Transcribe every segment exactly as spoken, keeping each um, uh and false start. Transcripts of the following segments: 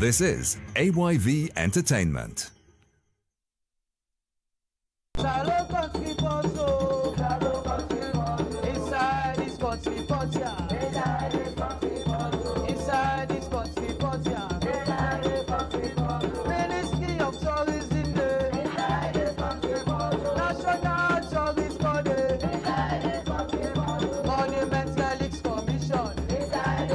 This is A Y V Entertainment. Salon Kontri Pot, Salon Kontri Pot, inside this Kontri Pot, inside this Kontri Pot, inside this Kontri Pot, inside this Kontri Pot, Ministry of Tourism, inside this Kontri Pot, National Tourist Board, inside this Kontri Pot, Monument and Relics Commission, inside this Kontri Pot, A Y V Center, inside this Kontri Pot, Salon Kontri Pot.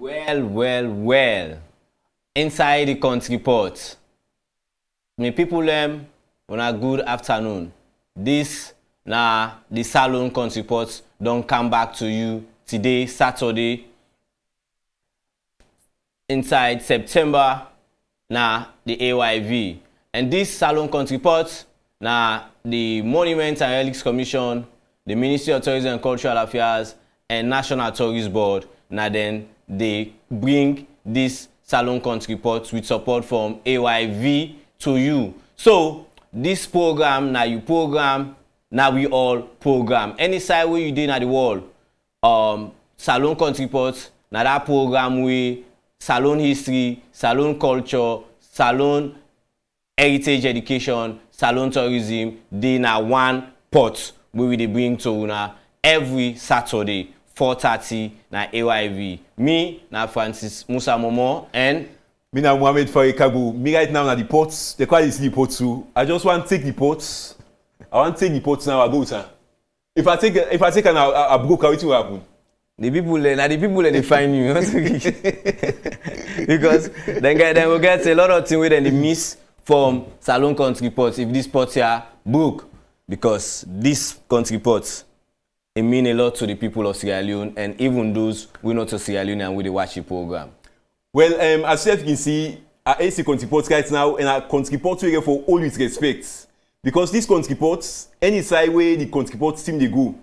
Well, well, well, inside the Kontri Pot. My people, um, on a good afternoon. This, now, nah, the Salon Kontri Pot don't come back to you today, Saturday, inside September, now, nah, the A Y V. And this Salon Kontri Pot, now, nah, the Monument and Relics Commission, the Ministry of Tourism and Cultural Affairs, and National Tourist Board, now nah, then, they bring this Salon Kontri Pot with support from A Y V to you. So this program, now you program, now we all program. Any side where you did at the world, um, Salon Kontri Pot, now that program we Salon history, Salon culture, Salon heritage education, Salon tourism. They now one pot where they bring to una every Saturday. four thirty na A Y V. Me na Francis Musa Momoh and Mina Mohamed Farid Kabu. Me right now na the pots. They call this the pot too. I just want to take the pots. I want to take the pots now. I go with her. If I take, if I take her now, I, I broke her. What will happen? The people, na the people that they find you because then get then we get a lot of things where then they miss from Salon Kontri Pot. If this pot here broke, because this Kontri Pot. It means a lot to the people of Sierra Leone and even those who are not to Sierra Leone and with the watch the program. Well, um, as you can see, our A C Kontri Pot right now and our Kontri Pot we get for all its respect. Because this Kontri Pot, any side way the Kontri Pot team they go,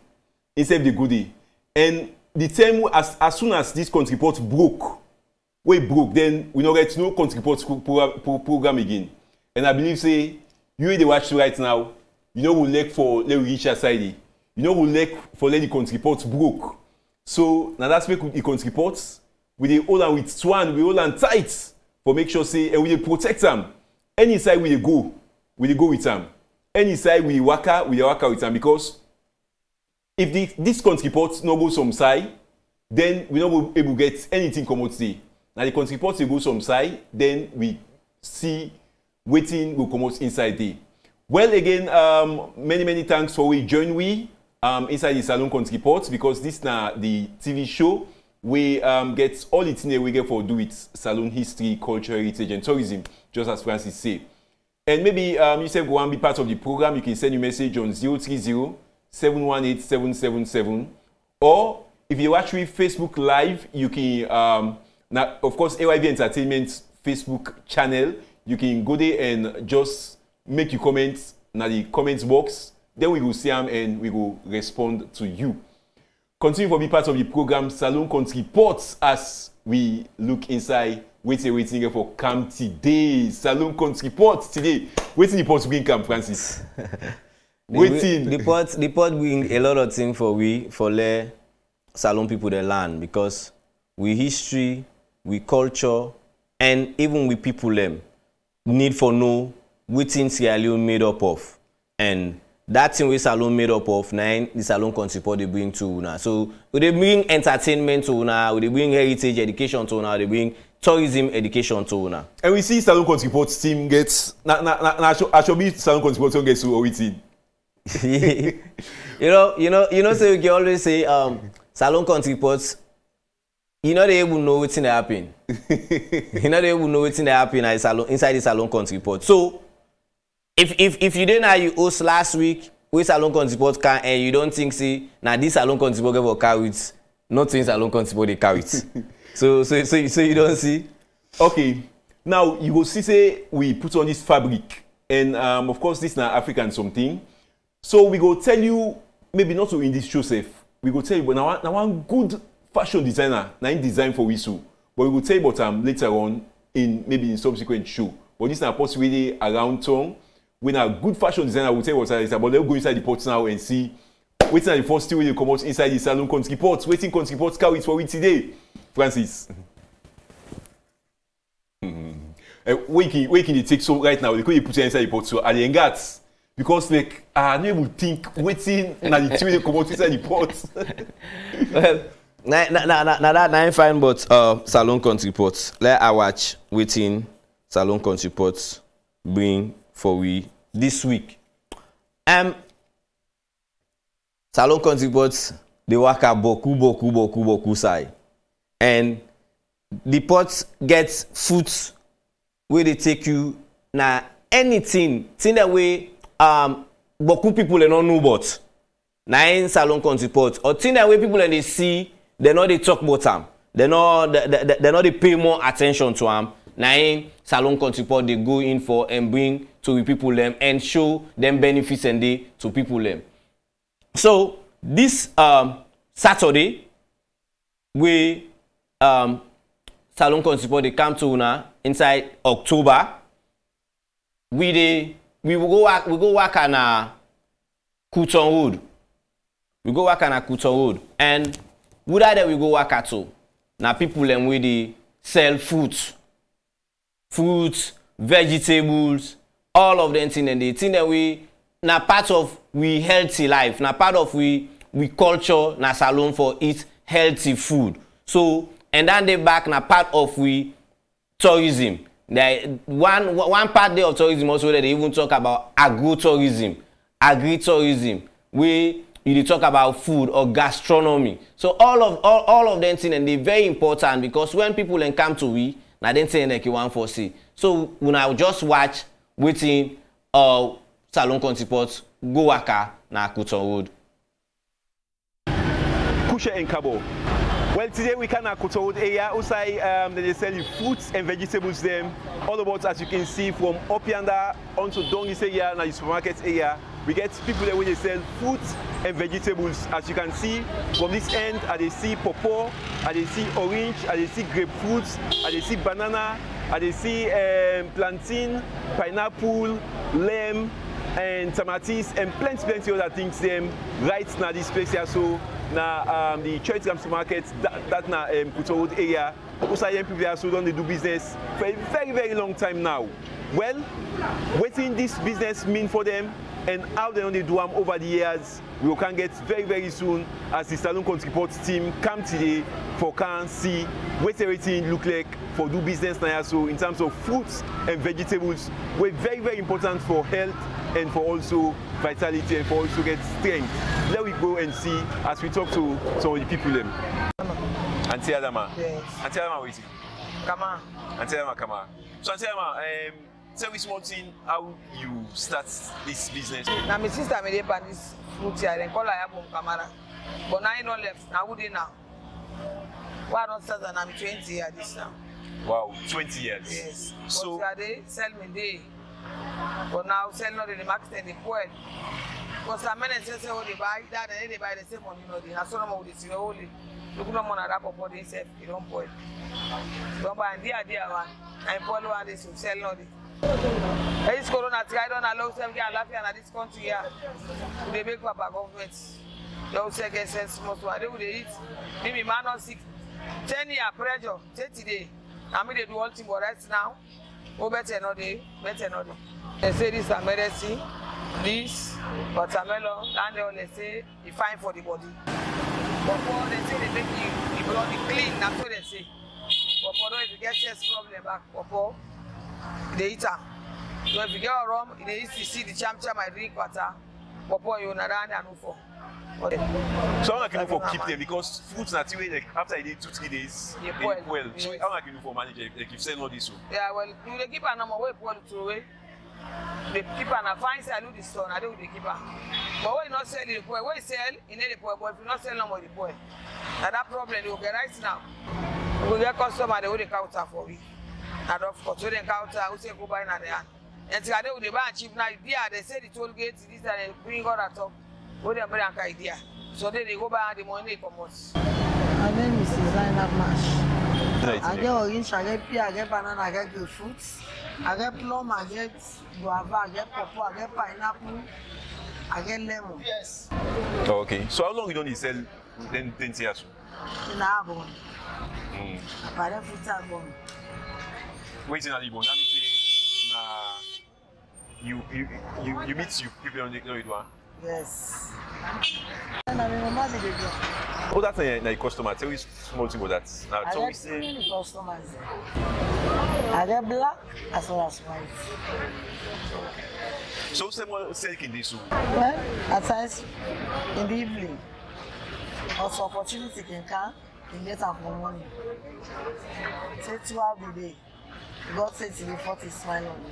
instead of the goodie. And the time as, as soon as this Kontri Pot broke, we broke, then we don't get no Kontri Pot program again. And I believe, say, you the watch right now, you know who leg for let we reach our side. You know who like for let the Kontri Pot broke. So now that's make the Kontri Pot. We dey hold and with swan, we hold and tight for make sure say and we dey protect them. Any side we dey go, we dey go with them. Any side we waka, we dey waka with them because if the, this Kontri Pot no go some side, then we no go able to get anything come out today. Now the Kontri Pot will go some side, then we see waiting will come out inside there. Well again, um, many many thanks for we join we. Um, inside the Salon Kontri Pot because this na the T V show we um, get all it in we get for do it Salon history, culture, heritage, and tourism, just as Francis say. And maybe um, you say go and be part of the program. You can send your message on zero three zero, seven one eight, seven seven seven, or if you watch with Facebook Live, you can um, now of course A Y V Entertainment Facebook channel. You can go there and just make your comments na the comments box. Then we will see them and we will respond to you. Continue for be part of the program Salon Kontri Pot as we look inside. Waiting, waiting for camp today. Salon Kontri Pot today. Waiting the pot bring camp, Francis. Waiting. The, the pot, the pot bring a lot of things for we for the Salon people the land because we history, we culture, and even with people them need for know within Sierra Leone made up of, and that thing we Salon made up of nine the Salon Kontri Pot they bring to una. So they bring entertainment to una, they bring heritage education to una, they bring tourism education to una. And we see Salon Kontri Pot team gets na na na, na I, should, I should be Salon Kontri Pot gets to O E T. you know, you know, you know. So you can always say, um, Salon Kontri Pot. You know they will know what's in the happen. You know they will know what's in the happen inside the Salon Kontri Pot. So, if if if you didn't know you host last week with Salon Kontri Pot can and you don't think see now this Salon Kontri Pot ever carries nothing Salon Kontri Pot they carry it. so so so so you don't see. Okay, now you will see say we put on this fabric and um of course this is now African something. So we go tell you, maybe not to in this show safe, we go tell you, but now, now one good fashion designer, now in design for Wisu. But we will tell you about um, later on, in maybe in subsequent show. But this is a possibility around town. When a good fashion designer will tell you about it, but let's go inside the pot now and see what's the first thing will come out inside the Salon Kontri Pot. Waiting Kontri Pot carry it for we today, Francis. Mm-hmm. uh, where can, where can you take so right now? They could put it inside the pot so Aliengats. Because like I don't even think waiting and the two they come out inside the pot. Well, na na na na that nine fine, but uh, Salon Kontri Pot. Let I watch waiting Salon Kontri Pot bring for we this week. Um, Salon Kontri Pot they work a boku boku boku boku side, and the pot gets food where they take you na anything thing that way. Um, but cool people they don't know about. Now in Salon Kontri Pot, or thing that way people and they see, they know they talk about them. They know they, they, they know they pay more attention to them. Now in Salon Kontri Pot, they go in for and bring to the people them and show them benefits and they to people them. So this um, Saturday, we um, Salon Kontri Pot they come to una inside October. We they. We will go work. We go work on a Kuton Road. We go work on a Kuton Road, and would that we go work at all. Now people them where they sell fruits, fruits, vegetables, all of them thing and they think that we now part of we healthy life. Now part of we we culture na Salon for eat healthy food. So and then they back now part of we tourism. They, one one part of tourism also that they even talk about agro-tourism, agri-tourism, where you talk about food or gastronomy. So all of all, all of them things and they're very important because when people then come to we, now they say like you want for see. So when I just watch waiting uh Salon Kontri Pot, go waka na Kuton Road. Kushe and Kabo. Well, today we can Kuton area outside um, they sell fruits and vegetables them. All about as you can see from up yonder onto down this area and the supermarket area. We get people there where they sell fruits and vegetables. As you can see from this end, I they see pawpaw, I they see orange, I they see grapefruits, I they see banana, I they see um, plantain, pineapple, lemon, and tomatoes and plenty plenty other things them right now this place here. So now um, the church comes to market that, that now um, Kuton Road area. Also, young people are so done they do business for a very very long time now. Well, what in this business mean for them and how they only do them over the years, we can get very very soon as the Salon Kontri Pot team come today for can see what everything look like for do business now. So in terms of fruits and vegetables, we're very very important for health and for also vitality and for also get strength. Let we go and see as we talk to some of the people them. Auntie Adama. Yes. Auntie Adama waiting. Kamara. Auntie Adama Kamara. So Auntie Adama, um, tell me small thing how you start this business. Now my sister made up this fruit here and call her from Kamara, but now I not left. Now who dey now? Why don't start? And I'm twenty years this now. Wow, twenty years. Yes. So they sell me day. But now selling not in the market and the poor. Because some men say oh they buy that and they buy the same money, you know, they so no with the holy. Look no money wrap up for they sell, you don't buy. Don't buy the idea one. I follow and they sell not it. Hey, this corona I don't allow them get laughing at this country here. They make papa government. Don't say get sense most one. They would eat. Maybe man not sick. Ten year pressure, thirty day. I mean, they do all things, but right now, oh, better another day, better another day. They say this is medicine, this, watermelon, and they only say it's fine for the body. But for they say they make the body clean, that's what they say. But for if you get chest problem back, but for they eat them. So if you get a rum, they used to see the champ champ I drink water, but for you, not and no for. Okay. So how can you for keep them because food until like, after they two three days yeah, they well. Yes. So how can you for manage it? Like if say not this one. Yeah, well, you they keep an number way poor to away. They keep an fine say I do this one, I don't keep her. But when you not sell the poor, when you sell, you need the poor, but if you not sell no more the poor. And that problem they will get right now. We get customer they will the counter for we. And of course when they counter, we say go buy in the hand. And today they buy cheap now, they say the toll gate, this and they bring all that up. So then they go buy the money for us. My name is Zainab Mash. I get orange, I get pear, I get banana, I get grapefruits, I get plum, I get guava, I get pawpaw, I get pineapple, I get lemon. Yes. Oh, okay. So how long you don't need sell then then years? In a bon. Hmm. But then fruits are bon. Wait in a bon. That means na you you you you meet you people on the no you do. Yes. Oh, that's a, a, a customer. Tell me small thing about that. Now, tell me say. Customers. Are they black as well as white? So, someone selling in this room? Well, at times in the evening, also opportunity can come in later for morning. Say throughout the day. God says to the forty smile on me.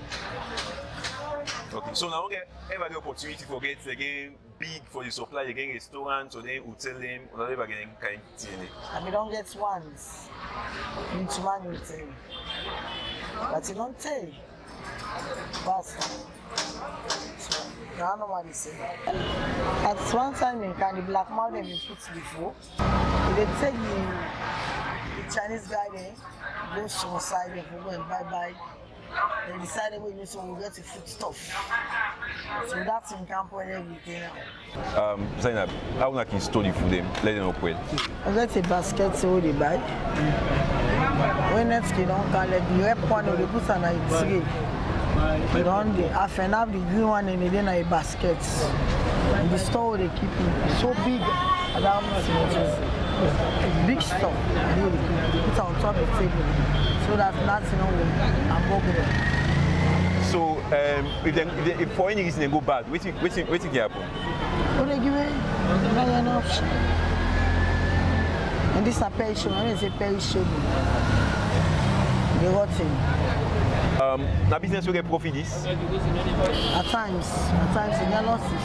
Okay, so now okay, ever the opportunity for get again big for the supply again restaurant, so then we tell them not ever again kind thing. And we don't get once. Each one you tell. But you don't tell. That's so now nobody say. At one time in can the black money we put before. They take the, the Chinese guy there. Goes to the side and we go and bye bye. They decided we need to get the food stuff. So that's in camp where everything now. Um, Zainab, how do you store the food then? Let them up well. I get a basket so they buy. When next they don't call it, you have one or they put on a tree. They don't half and half the green one and then a basket. And the store they keep it so big. Big stuff, really. Put on top of the table so that nothing will above it. So, um, if, they, if, they, if for any reason they go bad, what did happen? What they give it? Not an option. And this is a perishable. When it's a perishable, they got it. Um, now business will get profit this? At times, at times you get losses.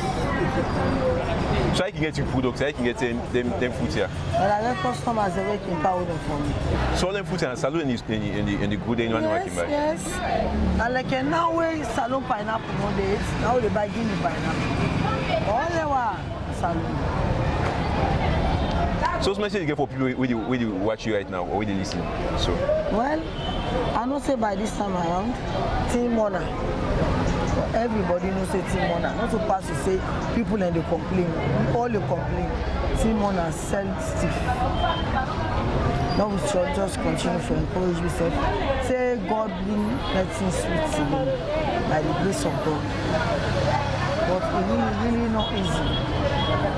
So I can get your products, I can get them, them, them food here. But I get customers that can power them for me. So all them food here, and salon is in the, in the, in the good day, no one can buy? Yes, yes. And like now where salon pineapple nowadays, now they buy Guinea pineapple. All they want salon. So what's the message you get for people when they watch you right now or when they listen? So. Well, I know say by this time around, team owner. Everybody knows say team owner. Not to pass to say people and they complain. All they complain. Team owner sells stiff. Now we should just continue to encourage yourself. Say God bring nothing sweet to you by the grace of God. But it really, really not easy.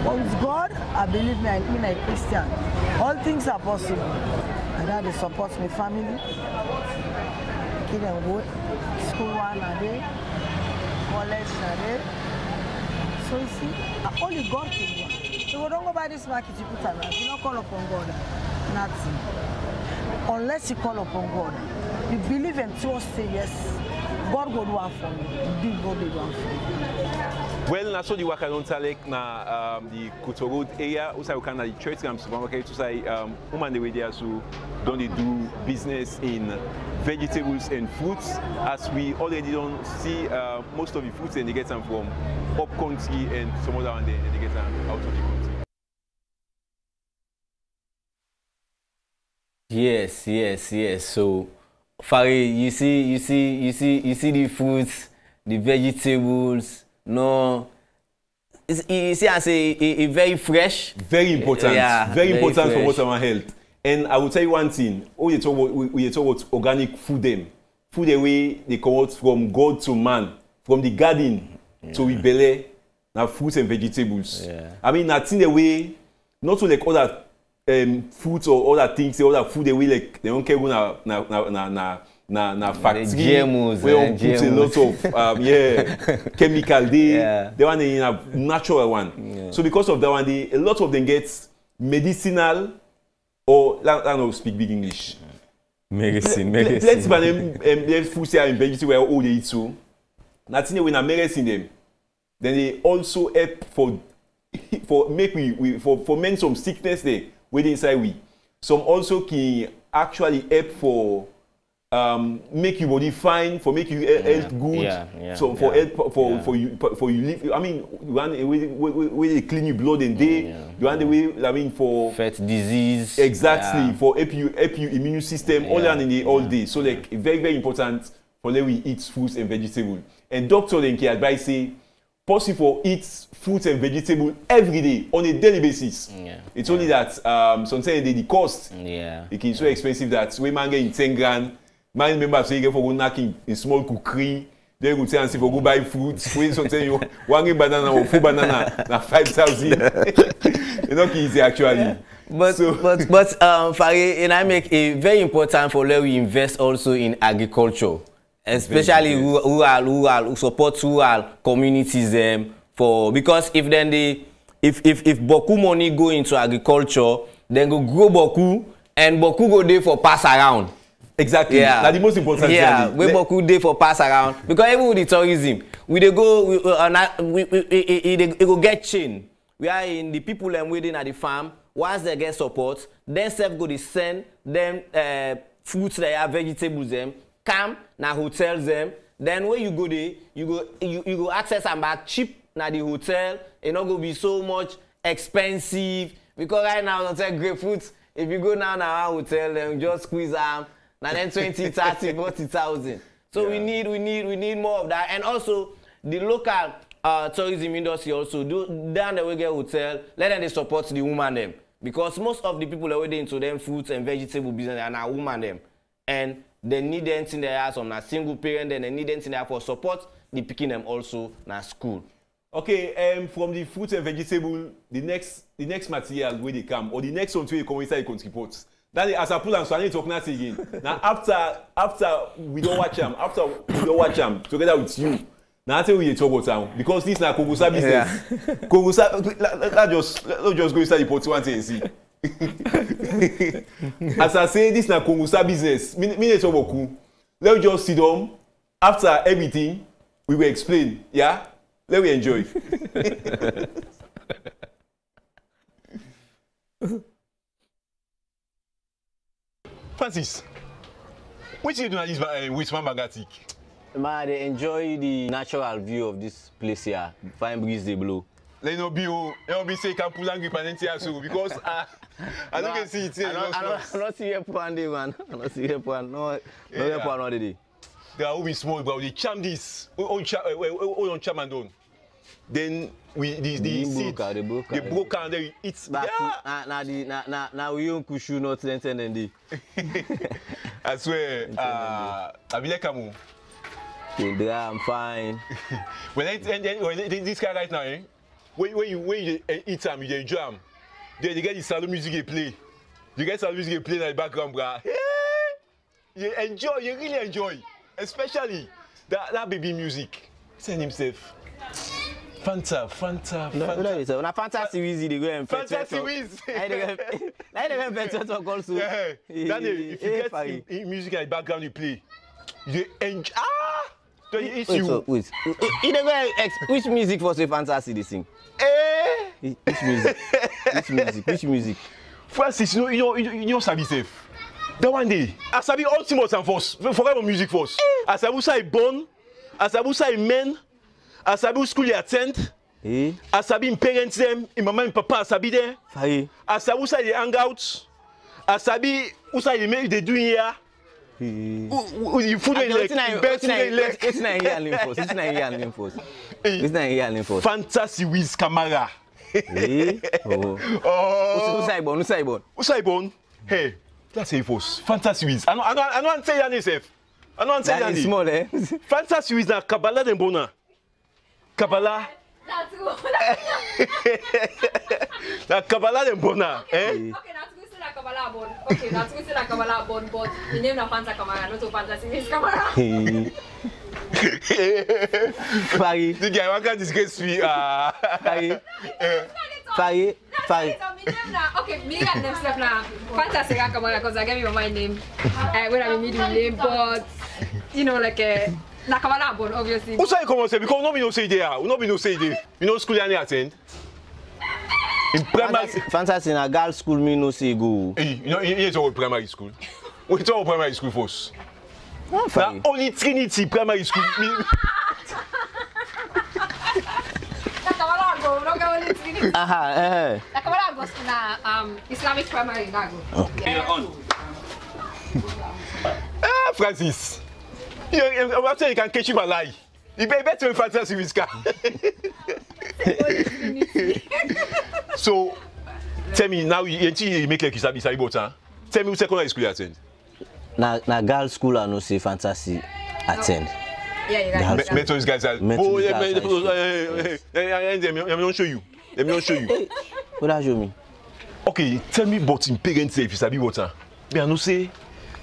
But with God, I believe me, I'm in a Christian. All things are possible. And that they support my family. Kid and go school one a day. College today. So you see, only God can do it. So we don't go by this market you put around. You don't call upon God. Nothing. Unless you call upon God. You believe and trust, say yes. God will do one for me. Big God will do one for me. Well, I saw the work I don't tell like na the Kuto Road area. Also, we can the church camp supermarket. So say, um, woman the way there so don't they do business in vegetables and fruits, as we already don't see uh, most of the fruits and they get them from up country and some other one they get them out of the country. Yes, yes, yes. So, Farid, you see, you see, you see, you see the fruits, the vegetables. No, you see, I say, it, it very fresh. Very important. Yeah, very, very important fresh. For water and health. And I will tell you one thing. When you talk about, when you talk about organic food, them food the way they come out from God to man, from the garden yeah. to Ibele, now fruits and vegetables. Yeah. I mean, that's in the way, not only like other um, fruits or other things, other food the way like they don't care about na na na na na na factory. We all put a lot of um, yeah chemical there. Yeah. They want a natural one. Yeah. So because of that one, they, a lot of them gets medicinal. Or I don't speak big English. Medicine, medicine. Let's buy them. Them food and vegetables where all they eat so. That's when I medicine them. Then they also help for for make we, we for for men some sickness there where they inside we. Some also can actually help for um make your body fine, for make you yeah. health good. Yeah, yeah, so for yeah. help for yeah. for you for you live. I mean, one way way they clean your blood and day. Yeah. You want the way I mean for fat disease. Exactly yeah. for help you help your immune system yeah. all and in the all yeah. day. So like very very important for the way we eat fruits and vegetables. And doctor then can advise say. Possible eat fruits and vegetables every day on a daily basis. Yeah. It's yeah. only that um, sometimes the cost yeah. it can be so yeah. expensive that we man get in ten grand. My members say you get for go knacking in small cookery. Then you go say and say for go buy fruits. When sometimes you one banana or four banana na five thousand. It's not easy actually. Yeah. But, so. but but but um, Farid, and I make a very important for where we invest also in agriculture. Especially rural, rural, support rural communities um, for because if then they, if if if boku money go into agriculture, then go grow boku and boku go there for pass around. Exactly. Yeah. That's the most important. Yeah. We boku there for pass around because even with the tourism, we they go we we it go get chain. We are in the people and within at the farm. Once they get support, then self go to send them uh, fruits they have vegetables them. Come na hotels them. Then when you go there, you go you, you go access and back cheap na the hotel. It not go be so much expensive because right now hotel grapefruit. If you go now na our hotel, then just squeeze them. Na then twenty, thirty, forty thousand. So yeah. we need we need we need more of that. And also the local uh, tourism industry also do down the way get hotel. Let them they support the woman them because most of the people that were into them fruits and vegetable business are now woman them and. They need anything they have some na single parent, and they need anything they have for support. They picking them also na school. Okay, um, from the fruits and vegetable, the next the next material where they come, or the next one to they come inside the country pots. That is, as I pull and so I need to talk now again. Now after after we don't watch them, after we don't watch them together with you. Now I tell we talk about them because this na Kogusa business. Yeah. Kogusa, let, let just let just go inside the pot one and see. As I say, this na Kongusa business. Me, me talk about. Let's just sit down. After everything, we will explain. Yeah, let we enjoy. Francis, what you do at this uh, with Mamagatik? Ma, they enjoy the natural view of this place here. Fine breeze they blow. They no be oh, they no be say can pull angry panenti also because I I don't can see it. I not not see here panenti man. I not see here pan. No, no here pan not today. They are always small, but we charm this. We on charm, we on charm and don. Then we the the seed, the broken, they eat. Yeah. Now the now now now we on kushu not ten ten endi. I swear, ah, I be like Kamu. I'm fine. When I when this guy right now, eh? When, when you when you eat them, you enjoy them. Then you get the salon music they play. You get salon music they play in the background, bruh. Yeah. You enjoy, you really enjoy. Especially that, that baby music. Send himself. Fanta, Fanta, Fanta. No, no, no, no. Fantacee Wiz, they go and Fantacee Wiz. I don't even better talk also. Yeah. Danny, if you get in, in music in the background you play, you enjoy. Ah! So wait, so, wait. Which music for say Fantacee they sing? Eh? Which music? Which music? Which music? Francis, you know, you know, you know, Sabi safe. That one day, I Sabi ultimate and force. Forget about music force. I Sabi say born, I Sabi say men, I Sabi school you attend, I Sabi parents them, in mama and papa I Sabi there. I Sabi say they hang out, I Sabi say they make they do here. You food in like it's not here and Limpos. It's not here and Limpos. It's not here and Limpos. Fantacee with Kamara. Oh, Usaibon, Usaibon. Usaibon. Hey, that's a force. Fantacee is. I don't, I don't, I don't say that yourself. I don't say that. That is small, eh? Fantacee is na Kabbalah de Bona. Kabbalah. That's good. Na Kabbalah de Bona, eh? Okay, that's good. Say na Kabbalah Bon. Okay, that's good. Say na Kabbalah Bon, but the name na Fanta Kamara, not Fantacee is Kamara. Paris. The guy who can disgrace me. Paris. Paris. Paris. Okay, me got name stuff now. Fantastic, come on, because I gave you my name. I will have a middle name, but you know, like a Nakamala Bon, obviously. Who say come on, say because nobody knows say there. Nobody knows say there. You know, school you attend. In primary. Fantastic, in a girl school, me no say go. You know, here's all primary school. We talk primary school first. Now only Trinity primary school. Aha, eh. Like I was in a um Islamic primary in Dago. Okay. Ah, Francis. You, I'm after you can catch him a lie. You better be Francis with his car. So, tell me now. You make like you sabi sabi botan. Tell me which secondary school you attend. Na na girls' school I no say Fantacee attend. Yeah, you guys. Methodist guys. Oh yeah, Methodist. Let me show you. Let me show you. What that show me? Okay, tell me about him parents if you sabi water. Me I no say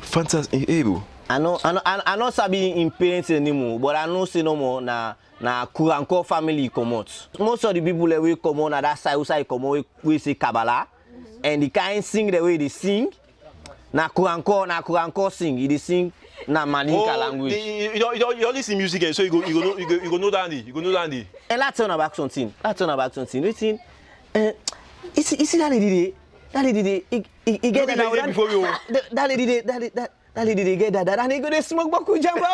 Fantacee. Hey bro. I know I know I know sabi him parents anymore, but I no say no more na na Kuranko family come out. Most of the people that we come on at that side, outside come on, we say Kabbalah, and they can't sing the way they sing. Na Kuranko, na Kuranko sing. He sing na Malinka oh, language. The, you, you, you only see music, so you go, you go, you go, you go know dandy, you go know dandy. And let's turn about something. Let's turn about something. You see, uh, you see, you see that lady, that lady, he, he, he get that. That, that, that lady, that, that, that, that lady, get that, that, and he go to smoke baku jamba.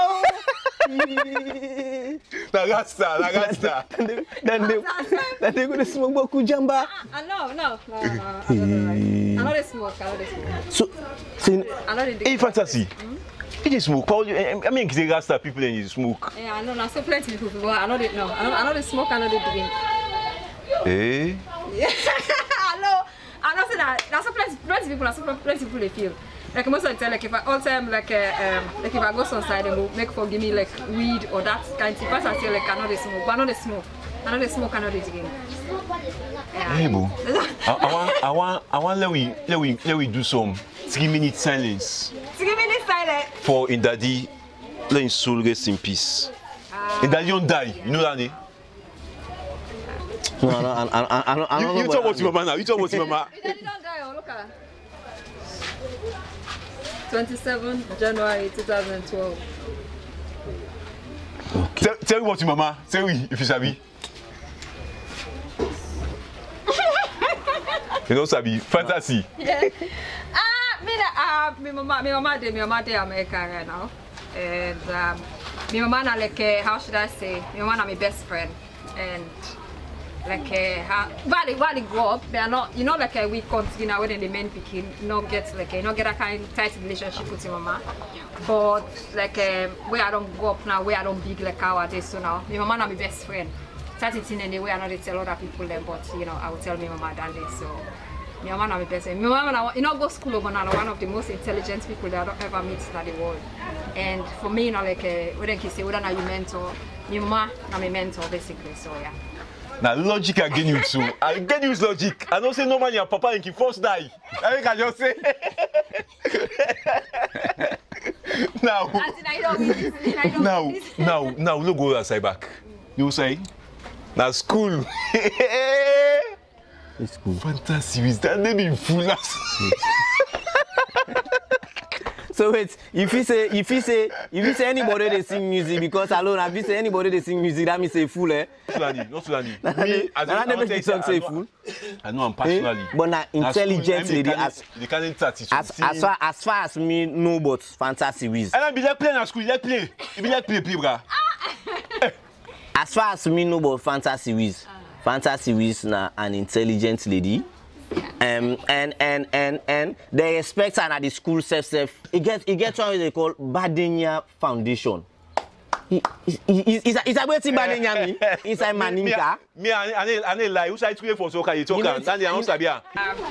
La gasta, la gasta. Then they, then they go to smoke baku jamba. No, no, no, no, no. I know they smoke, I know they smoke. So, so I know they do. Hey, Fantacee, mm-hmm. You just smoke. I mean, they got star people and you smoke. Yeah, I know, there's so plenty of people, but I know they know. I know, I know they smoke, I know they drink. Hey? Yeah, I know. I know that there's so plenty, plenty of people, there's so plenty of people they feel. Like most of the time, like if I all time, like uh, um, like if I go outside and will make for give me like weed or that kind of thing, but I feel like I know they smoke, but I know they smoke. I know they smoke, I know they drink. Yeah. Hey, bro. I, I want, I want, I want. Let we, let we, let we do some three minute silence. Three minute silence. For Indadi, let his soul rest in peace. Uh, Indadi don't die. You know that, eh? No, no, I, I, I, I don't. You, you talk about your mama now. You talk about your mama. Indadi don't die. Oh, look at. twenty-seventh January two thousand twelve. Okay. Tell, tell me what your mama. Tell me if you sabi. You know, Sabi, Fantacee. Yeah. Ah, me, ah, me mama, me mama, de, me mama, de America right now, and um, me mama na like, uh, how should I say? Me mama na my best friend, and like, uh, how, while they while they grow up, they are not, you know, like uh, we continue now when the men picking, not get like, uh, not get that kind of tight relationship with your mama, but like um, where I don't grow up now, where I don't big like our days so now, me mama na my best friend. It in any way, I know they tell other people them, but you know, I will tell me mama dad this. So my mama is my best friend. My mama, you know, go school over now, one of the most intelligent people that I ever meet in the world. And for me, you know, like we don't say we don't have a mentor. My mama is my mentor basically. So yeah. Now logic again you too. I get use logic. I don't say no man your papa and he first die. I can just say. Now. Now, now, now, look go outside back. You say. Na school. It's cool. Fantacee is that name in full ass. So wait, if you say if you say if you say anybody they sing music because alone if you say anybody they sing music that means say fool eh. Not not Fulani. Me as I never say say fool. I know I'm personally. But na intelligent lady as as far as far as me know but Fantacee is. I be like play na school, like play. You be like play play bra. As far as me know about Fantacee is, Fantacee is na an intelligent lady, um, and and and and they expect her at the school self self. It gets it gets what they call Badenya Foundation. Is is is a waiting man in Yami? Is a maninka? Me and I lie. Who I three for so can you talk and stand down? Sabia.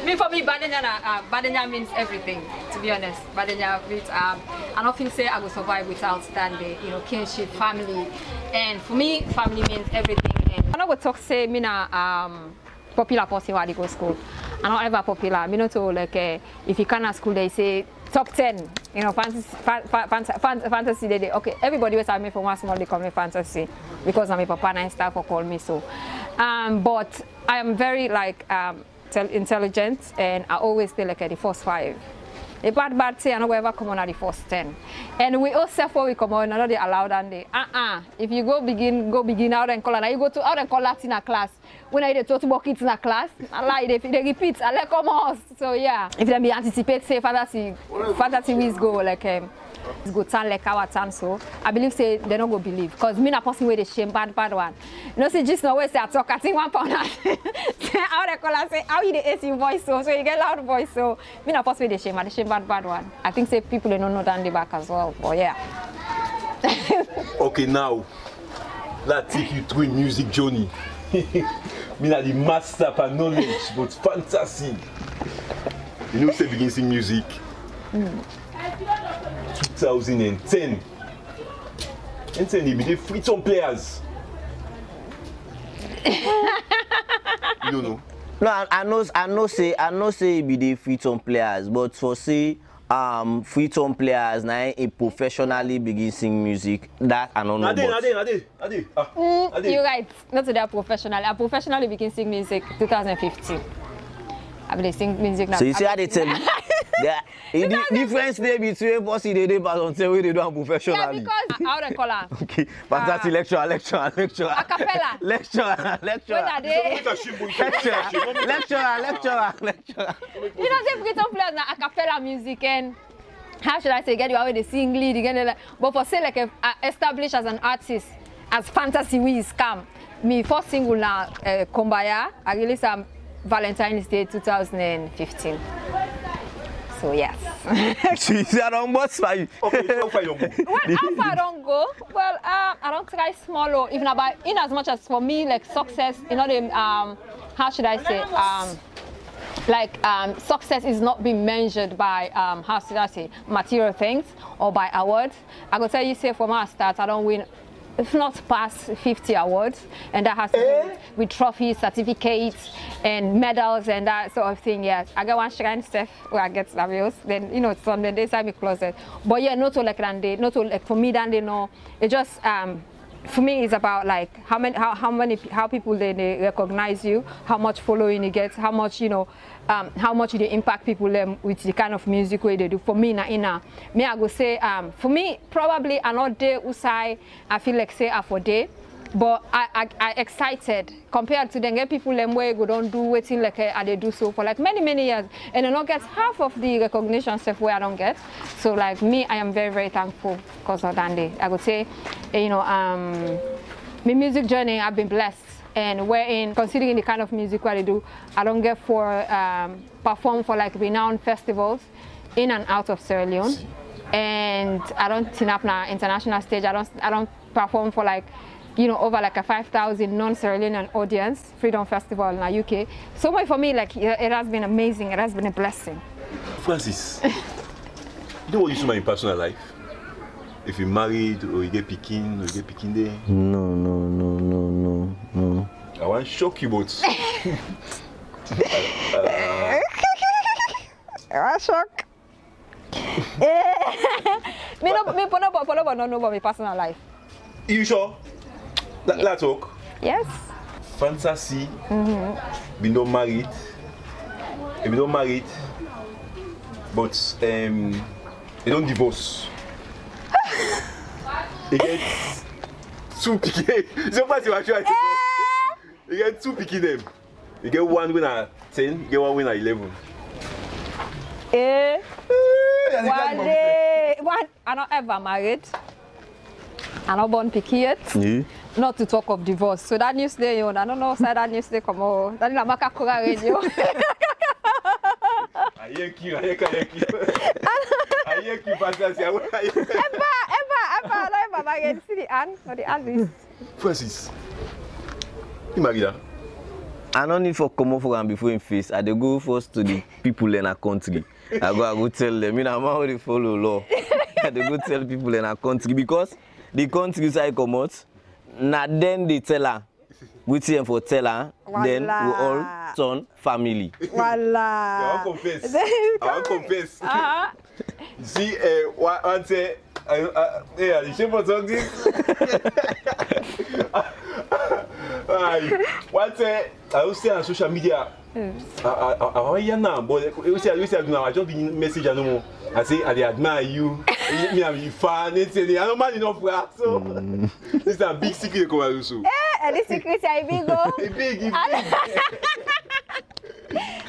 Me for me, Badenya, Badenya means everything. To be honest, Badenya means um. I don't think say I will survive without standing. You know, kinship, family, and for me, family means everything. And when I go talk say me na um. popular person who go school. I'm not ever popular. I know to like uh, if you can at school they say top ten. You know, fantasy, fan, fan, fan, fantasy they, they okay. Everybody was at me for one small they call me Fantasy because I'm a papa and staff for call me so. Um, but I am very like um, intelligent and I always stay like at the first five. A bad bad say I know ever come on at the first ten. And we all self we come on, I know they allowed and they uh-uh. If you go begin go begin out and call and you go to out and call Latin class. When I did talk about kids in a class, I like they, they repeat, I like almost. So yeah, if they be anticipate, say fantasy, fantasy is go like um, it's go turn like our turn. So I believe say they don't go believe, cause me na person where they shame bad bad one. You know see just now where say I talk, I think one pound. How they call us say how you the ace your voice so, so you get loud voice so me na person where they shame, I they shame bad bad one. I think say people they don't know down the back as well. But yeah. Okay now, let's take you through music journey. Me na the master of knowledge, but fantasy. You know, say begin sing music. Mm. two thousand ten. And ten, you be the Freetown Players. You don't know. No, I know. I know. Say I know. Say you be the Freetown Players, but for say um Freetown Players now, a professionally begin sing music. That I don't know. Ade, Ade, Ade. Ade, ah, mm, Ade. You're right, not to that professional. I professionally begin sing music twenty fifteen. I been sing music now. So you see how they tell me? Yeah, the difference there between bossy they do and say we they do and professionally. Yeah, because out of color. Okay, but that's lecture, lecture, lecture. Acapella. Lecture, lecture. Lecture, lecture, lecture. You know, say Freetown Players na acapella music and. How should I say? Get you away the sing lead again, but for say like a, a established as an artist, as Fantasy Wiz come. Me first single na uh, Kumbaya. I released on um, Valentine's Day two thousand fifteen. So yes. She's a wrong boss for you. Okay, so far you go. Well, how far I don't go? Well, uh, I don't try small or even about in as much as for me like success. You know the um, how should I say um. Like um, success is not being measured by um, how should I say material things or by awards. I go tell you say from our start I don't win, if not past fifty awards, and that has to do with, with trophies, certificates, and medals and that sort of thing. Yeah, I get one shrine stuff where I get awards. Then you know it's on the day side me closet. But yeah, not to like than they, not to like for me than they know. It just. Um, For me, it's about like how many, how, how many, how people they, they recognize you, how much following you get, how much you know, um, how much they impact people um, with the kind of music way they do. For me, na ina, me I go say, um, for me probably another day usai, I feel like say a for day, but I, I, I excited compared to them get people them way go don't do waiting like I they do so for like many many years and I don't get half of the recognition stuff where I don't get. So like me, I am very very thankful because of that day. I would say. You know, um, my music journey, I've been blessed, and wherein considering the kind of music what I do, I don't get for um, perform for like renowned festivals in and out of Sierra Leone, and I don't turn up na international stage. I don't, I don't perform for like, you know, over like a five thousand non-Sierra Leonean audience, Freedom Festival in the U K. So much for me, like it has been amazing. It has been a blessing. Francis, you know what you do in my personal life. If you married or you get picking or you get picking there? No, no, no, no, no, no. I want to shock you both. I want to shock. Me no, me follow, follow, but no, no, but my personal life. You sure? That yeah. Talk. Yes. Fantasy. Mm-hmm. Be not married. Be not married. But um, they don't divorce. You get two picking. Sometimes you are trying to go. You get two picking them. You get one win at ten, you get one win at eleven. Eh? One day. One, I'm not ever married. I'm not born picky yet. Yeah. Not to talk of divorce. So that news day, you know, I don't know, say that news day come out. That is a Makakura radio. I hear you, I hear you. I hear you, Fantasy. I hear you. Ever, ever, ever, ever. about here. You see the hand or the ass? Francis, you married her? I don't need for come for am before in face. I dey go first to the people in our country. I go, I go tell them. You know, I'm already follow law. I dey go tell people in our country because the country side come out. Now then they tell her. We see for tell her. Walla. Then we all turn family. Voila. I confess. I confess. See, one say, yeah, you should for something. One say, I will say on social media. I, I, I, I now, but you say, you say, I just been message anymore. I say, I admire you. Me, I'm fan. I don't mind enough. So this is a big secret, come out also. And the secret are big, oh. It's big, it's big.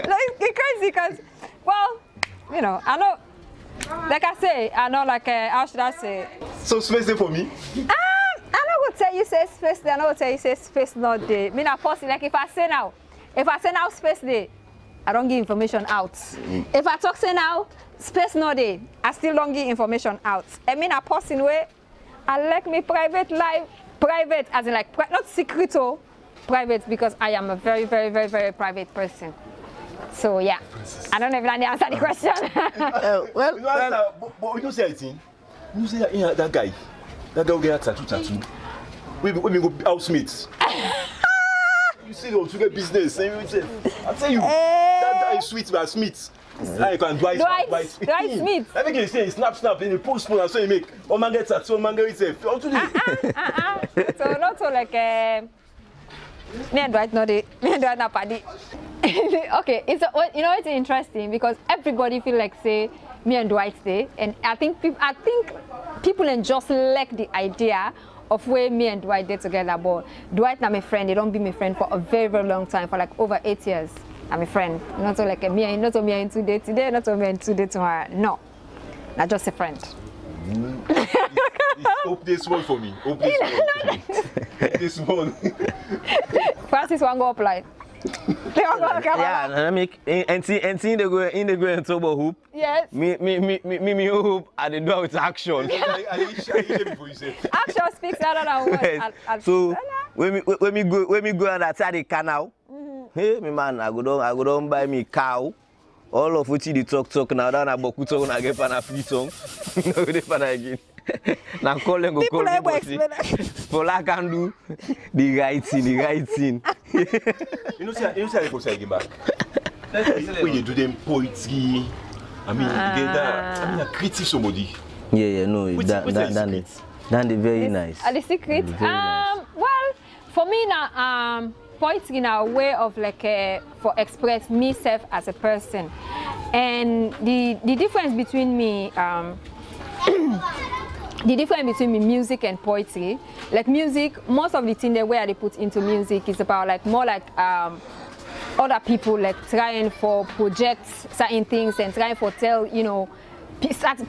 No, it's crazy because, well, you know, I know, like I say, I know, like, uh, how should I say? So space there for me? Um, I know what tell you say space there, I know what tell you say space not there. I mean, I post it, like, if I say now, if I say now space there, I don't give information out. Mm. If I talk say now, space not there, I still don't give information out. I mean, I post in way, I like me private life. Private, as in like, pri not secret, oh, private, because I am a very, very, very, very private person. So, yeah, Francis. I don't even answer the question. uh, well, you answer, well, but, but you don't say anything. You say yeah, that guy, that guy will get tattoo, tattoo. We we go housemates. You see, you to get business. I tell you, hey. That guy is sweet, but Smith. Like and Dwight, Dwight, Dwight Smith. Dwight Smith. I think he say snap, snap, and he post phone and so he make. Oh man, get tattoo, man get itself. How to do it? Ah ah ah. So not so like. Uh, me and Dwight not the. Me and Dwight not party. Okay, it's a, you know it's interesting because everybody feel like say me and Dwight stay, and I think people, I think people and just like the idea of where me and Dwight did together. But Dwight not my friend. They don't be my friend for a very very long time, for like over eight years. I'm a friend. Not so like a me, not a me in two days today, not a me in two days tomorrow. No, not just a friend. Mm. It's, it's, hope this one for me. Hope this one. Hope this one. Francis won't go apply. Yeah, and I make and see and see they go in the go into hoop. Yes. Me me me me me hoop and they do it with action. Action speaks another word. So when me when me go when me go outside the canal. Hey, my man, I go down, I go down buy me cow. All of which the talk talk now. Down I boku talk now. Get pana free song. No, they pana again. Now call them go call me. For I can do the right thing, the right thing. You know, see, you know, see, I go say back. When you do them poetry, I mean, ah. Get that. I mean, I critique somebody. Yeah, yeah, no, which, that, which that, that, that, that, that, very nice. Are the secret? Um, nice. Well, for me now, um. poetry in a way of like uh, for express myself as a person, and the the difference between me um, the difference between me music and poetry, like music, most of the thing the way they put into music is about like more like um, other people like trying for project certain things and trying for tell you know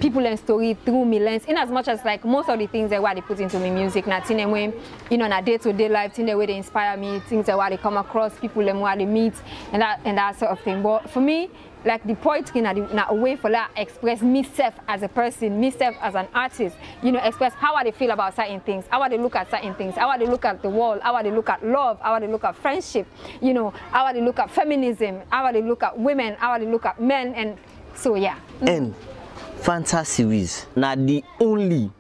people and story through me lens, in as much as like most of the things that why they put into me music, not in a way, you know, in a day-to-day life, in the way they inspire me, things that why they come across, people and why they meet, and that and that sort of thing. But for me, like the poetry, not a way for that express myself as a person, myself as an artist, you know, express how I feel about certain things, how I look at certain things, how I look at the world, how I look at love, how I look at friendship, you know, how I look at feminism, how I look at women, how I look at men, and so yeah. And Fantacee series now the only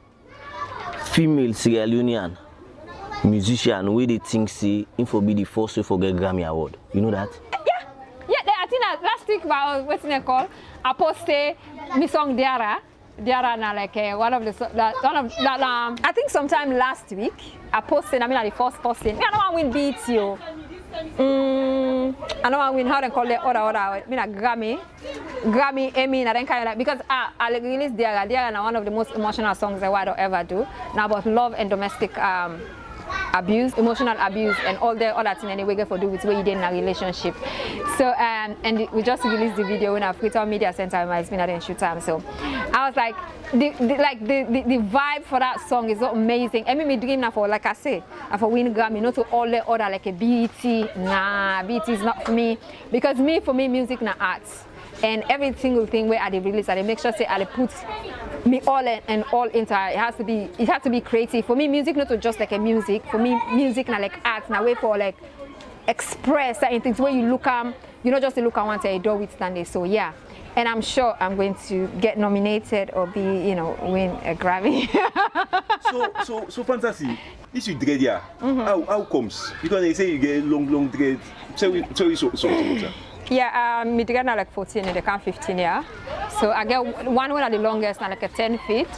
female Sierra Leonean musician where they think say him for be the first to forget Grammy Award. You know that? Yeah, yeah. I think that last week I was what's it called? I posted my song Diara. Diara na like uh, one of the that, one of that, um, I think sometime last week I posted. I mean like the first posting. I don't want to win B E T. You. Mm, I know I win how they call the other other. I mean a Grammy, Grammy, Emmy, and then kind of like because I, I released Diara, Diara, and one of the most emotional songs that I don't ever do. Now about love and domestic um, abuse, emotional abuse, and all the other thing anyway for do with way you did in a relationship. So um, and we just released the video in our Freetown Media Center. It's been at the shoot time. So I was like, the, the like the, the the vibe for that song is so amazing. I mean, me dream now for like I say, and for win Grammy, not to all the other like a B E T. Nah, B E T is not for me because me for me music na arts. And every single thing where I release, I make sure say I put be all and, and all entire. It has to be. It has to be creative. For me, music not just like a music. For me, music na like art na way for like express certain things where you look um you not just look at one side, door with standing. So yeah. And I'm sure I'm going to get nominated or be, you know, win a Grammy. so, so, so Fantacee, this you dread, yeah. Mm -hmm. How, how comes? Because they say you get long, long dread. Tell me, tell me so, so, so. Yeah, um, me dread now like fourteen, and they come fifteen, yeah. So I get one one of the longest, now like a ten feet.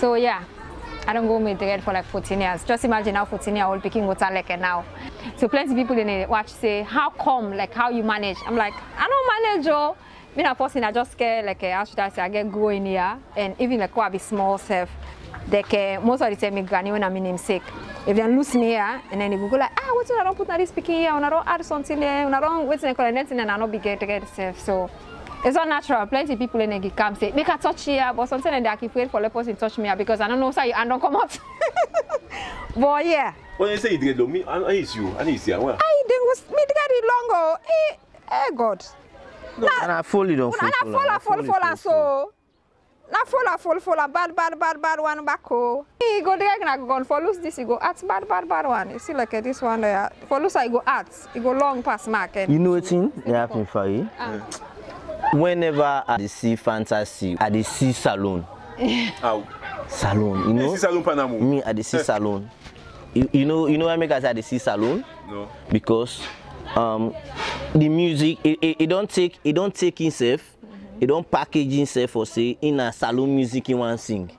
So yeah, I don't go with dread for like fourteen years. Just imagine how fourteen year old picking water like a now. So plenty of people in the watch say, how come? Like how you manage? I'm like, I don't manage, oh. Me na person, I just get like how should I say I get growing here, and even like what I be small self, they can most of the time me granny when I'm in him sick. If they lose me here, and then they go like ah what's I don't put na this picking here, I don't add something there, I don't what's they call anything, and I not be get to get self. So it's not natural. Plenty of people in the camp say make a touch here, but sometimes they are keep waiting for the person touch me here because I don't know say I don't come out. But yeah. When you say it me, I is you, I is you. I didn't was me the longo. Eh, eh God. No, na, and I fall, you don't fall. And I fall, I fall, fall, fall, so. I fall, I fall, fall, bad, bad, bad, bad one back. Oh, he go there, I go for lose this, he go at bad, bad, bad one. You see, like this one there. For lose, I go at, he go long past mark. You know what thing that happened for you? Uh. Whenever I see Fantacee, I see Salon. How? Salon, you know? Salon Panama. Me, I see Salon. You, you know, you know why I make us at the see Salon? No. Because. Um, the music, it, it, it don't take, it don't take itself, mm-hmm. It don't package itself or say in a salon music in one thing.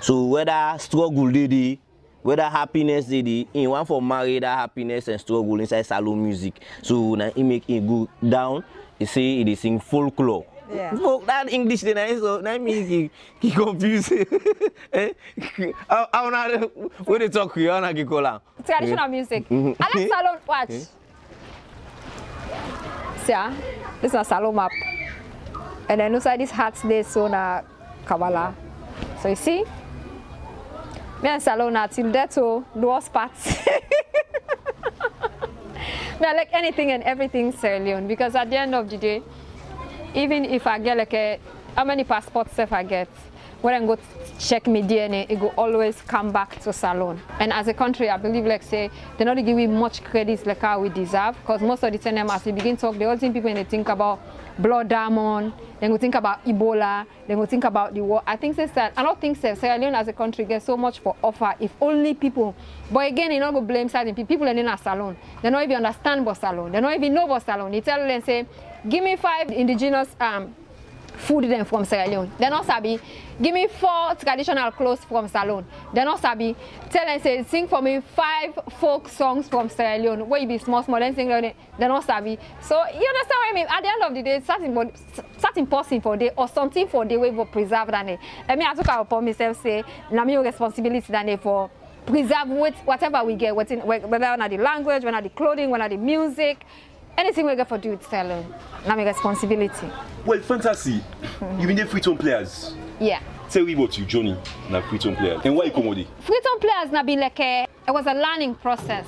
So whether struggle lady, whether happiness lady, in one for marry that happiness and struggle inside salon music. So na it make it go down. It say it is in folklore. Yeah. Folk, that English then I so that means he, he confused. I wanna when they talk you, I wanna get call out. Traditional music. Mm-hmm. I like salon watch. Okay. Yeah, this is a salon map, and then inside this hat there so na Kabbalah. So you see, me and salon are till that so lowest parts. Me I like anything and everything Sierra Leone because at the end of the day, even if I get like a how many passports if I get, when I go check my D N A, it will always come back to Salon. And as a country, I believe, like say, they don't give me much credit like how we deserve, because most of the time, as we begin to talk, the only thing people they think about blood diamond, they will think about Ebola, they will think about the war. I think that's that. I don't think so. Sierra Leone as a country gets so much for offer if only people. But again, they don't go blame certain people. People are in a Salon. They don't even understand about Salon. They don't even know about Salon. They tell them say, give me five indigenous um. food them from Sierra Leone. They don't sabi. Give me four traditional clothes from Salon. They don't sabi. Tell them say sing for me five folk songs from Sierra Leone. Where you be small small then sing like that. They don't sabi. So you understand what I mean? At the end of the day, certain certain person for day or something for day we preserve than it. I mean I took upon myself say na me responsibility than for preserve with whatever we get, whether on the language, whether the clothing, whether the music. Anything we get for do with Salon, now my responsibility. Well, Fantacee, you mean the Freetown Players? Yeah. Tell me about you, Johnny, na Freetown Players. And why you come here? Freetown Players na be like a, it was a learning process.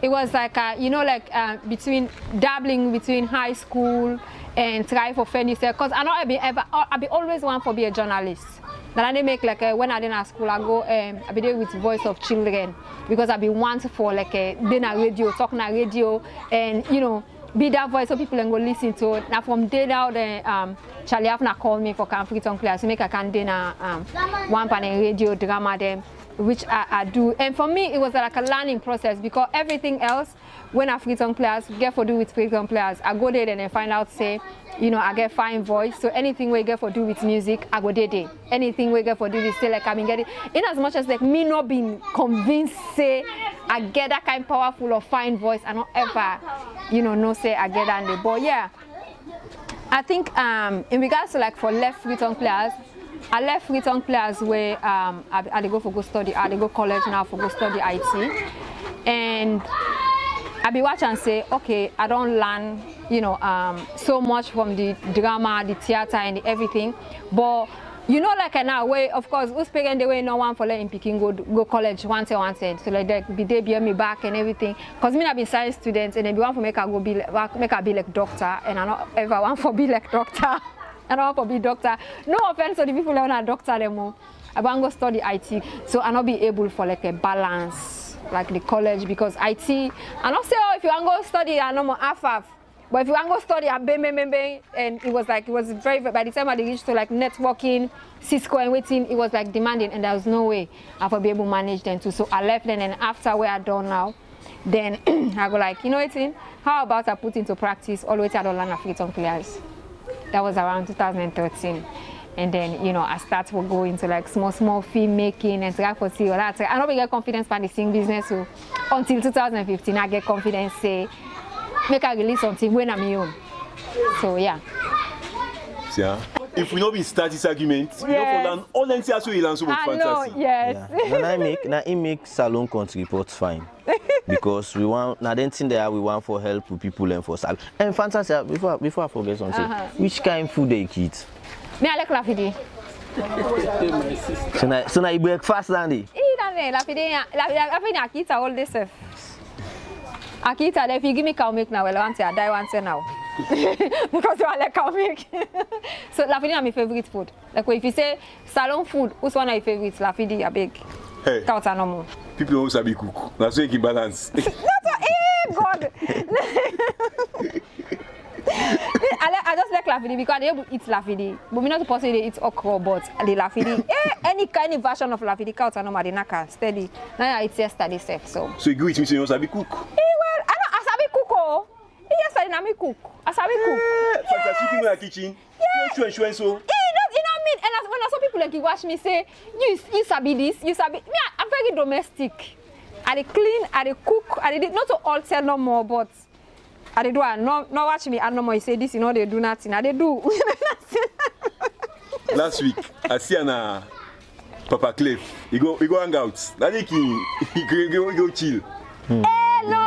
It was like a, you know, like uh, between dabbling between high school and try for furniture. Cause I know I be ever, I be always want for be a journalist. Now I make like a, when I didn't at school, I go um, I be there with Voice of Children because I be want for like a being a radio, talking a radio, and you know. Be that voice so people can go listen to it. Now from day now, the um, Charlie Afna called me for Freetown Players to make a can dinner, um, one panel radio drama them, which I, I do. And for me, it was like a learning process because everything else, when I Freetown Players get for do with Freetown Players, I go there and I find out say, you know, I get fine voice. So anything we get for do with music, I go there. There. Anything we get for do with say like I mean get it. In as much as like me not being convinced say I get that kind of powerful or fine voice, I don't ever. You know, no say I get on the ball. Yeah, I think um, in regards to like for left Freetown Players, I left Freetown Players where um, I, I go for go study, I go college now for go study I T, and I be watch and say, okay, I don't learn, you know, um, so much from the drama, the theater, and the everything, but. You know, like in our way, of course, who's paying the way no one for letting picking go go college once and once and so like they be they bear me back and everything. Cause me I be science students and they be one for make I go be like, make I be like doctor and I not ever one for be like doctor. I'll probably doctor. No offense to the people that want to doctor them more. I'm going to study I T, so I'll not be able for like a balance, like the college, because I T, and also if you want to study, I know more half-half. But if you want to study, I bang, bang, bang, bang, and it was like, it was very, by the time I reached to like networking, Cisco and waiting, it was like demanding, and there was no way I would be able to manage them too. So I left them, and after where I done now, then I go like, you know what, how about I put into practice all the way to the Freetown Players? That was around two thousand thirteen. And then, you know, I start to go into like small, small film making and try for see all that. I don't really get confidence for the singing business, so until two thousand fifteen, I get confidence, say, make I release something when I'm young. So, yeah. Yeah. If we know we start this argument, yes. We know for land, all N C S will answer with Fantacee. Yes. Yeah. Now I make, now I make Salon Kontri Pot fine. Because we want, now the thing there we want for help with people and for salon. And Fantacee, before, before I forget something, uh -huh. Which kind of food they eat? Me I like lafidi. So now, so now you breakfast, Andy? Yeah, lafidi, lafidi, I eat all this stuff. I eat it. If you give me cow milk now, well, I want to die once now. Because you are like cow milk. So lafidi is my favorite food. Like if you say salon food, who's one of your favorites? Lafidi, I beg. Hey. Cows are normal. People always have a cook. That's why you can balance. That's what. Hey, God. I, like, I just like lafidi because they able to eat lafidi. But we not supposed to eat okra, but the lafidi. eh, any kind of version of lafidi, cows are normal. They naka steady. Now I eat yesterday, safe. So. So you go eat me, so you also have a cook. Yesterday, I cook. I sabi cook. Fantastic people in the kitchen. Yeah. You know, you know what I mean? And when I saw people like you watch me say, you, you sabi this, you sabi. Me, I'm very domestic. I clean, I cook, I did not to alter no more, but I do. No, no watch me. I no more. You say this, you know they do nothing. I they do. Last week, I see an Papa Cliff. He go, he go hang out. That week he go, he go chill. Hmm. Hello.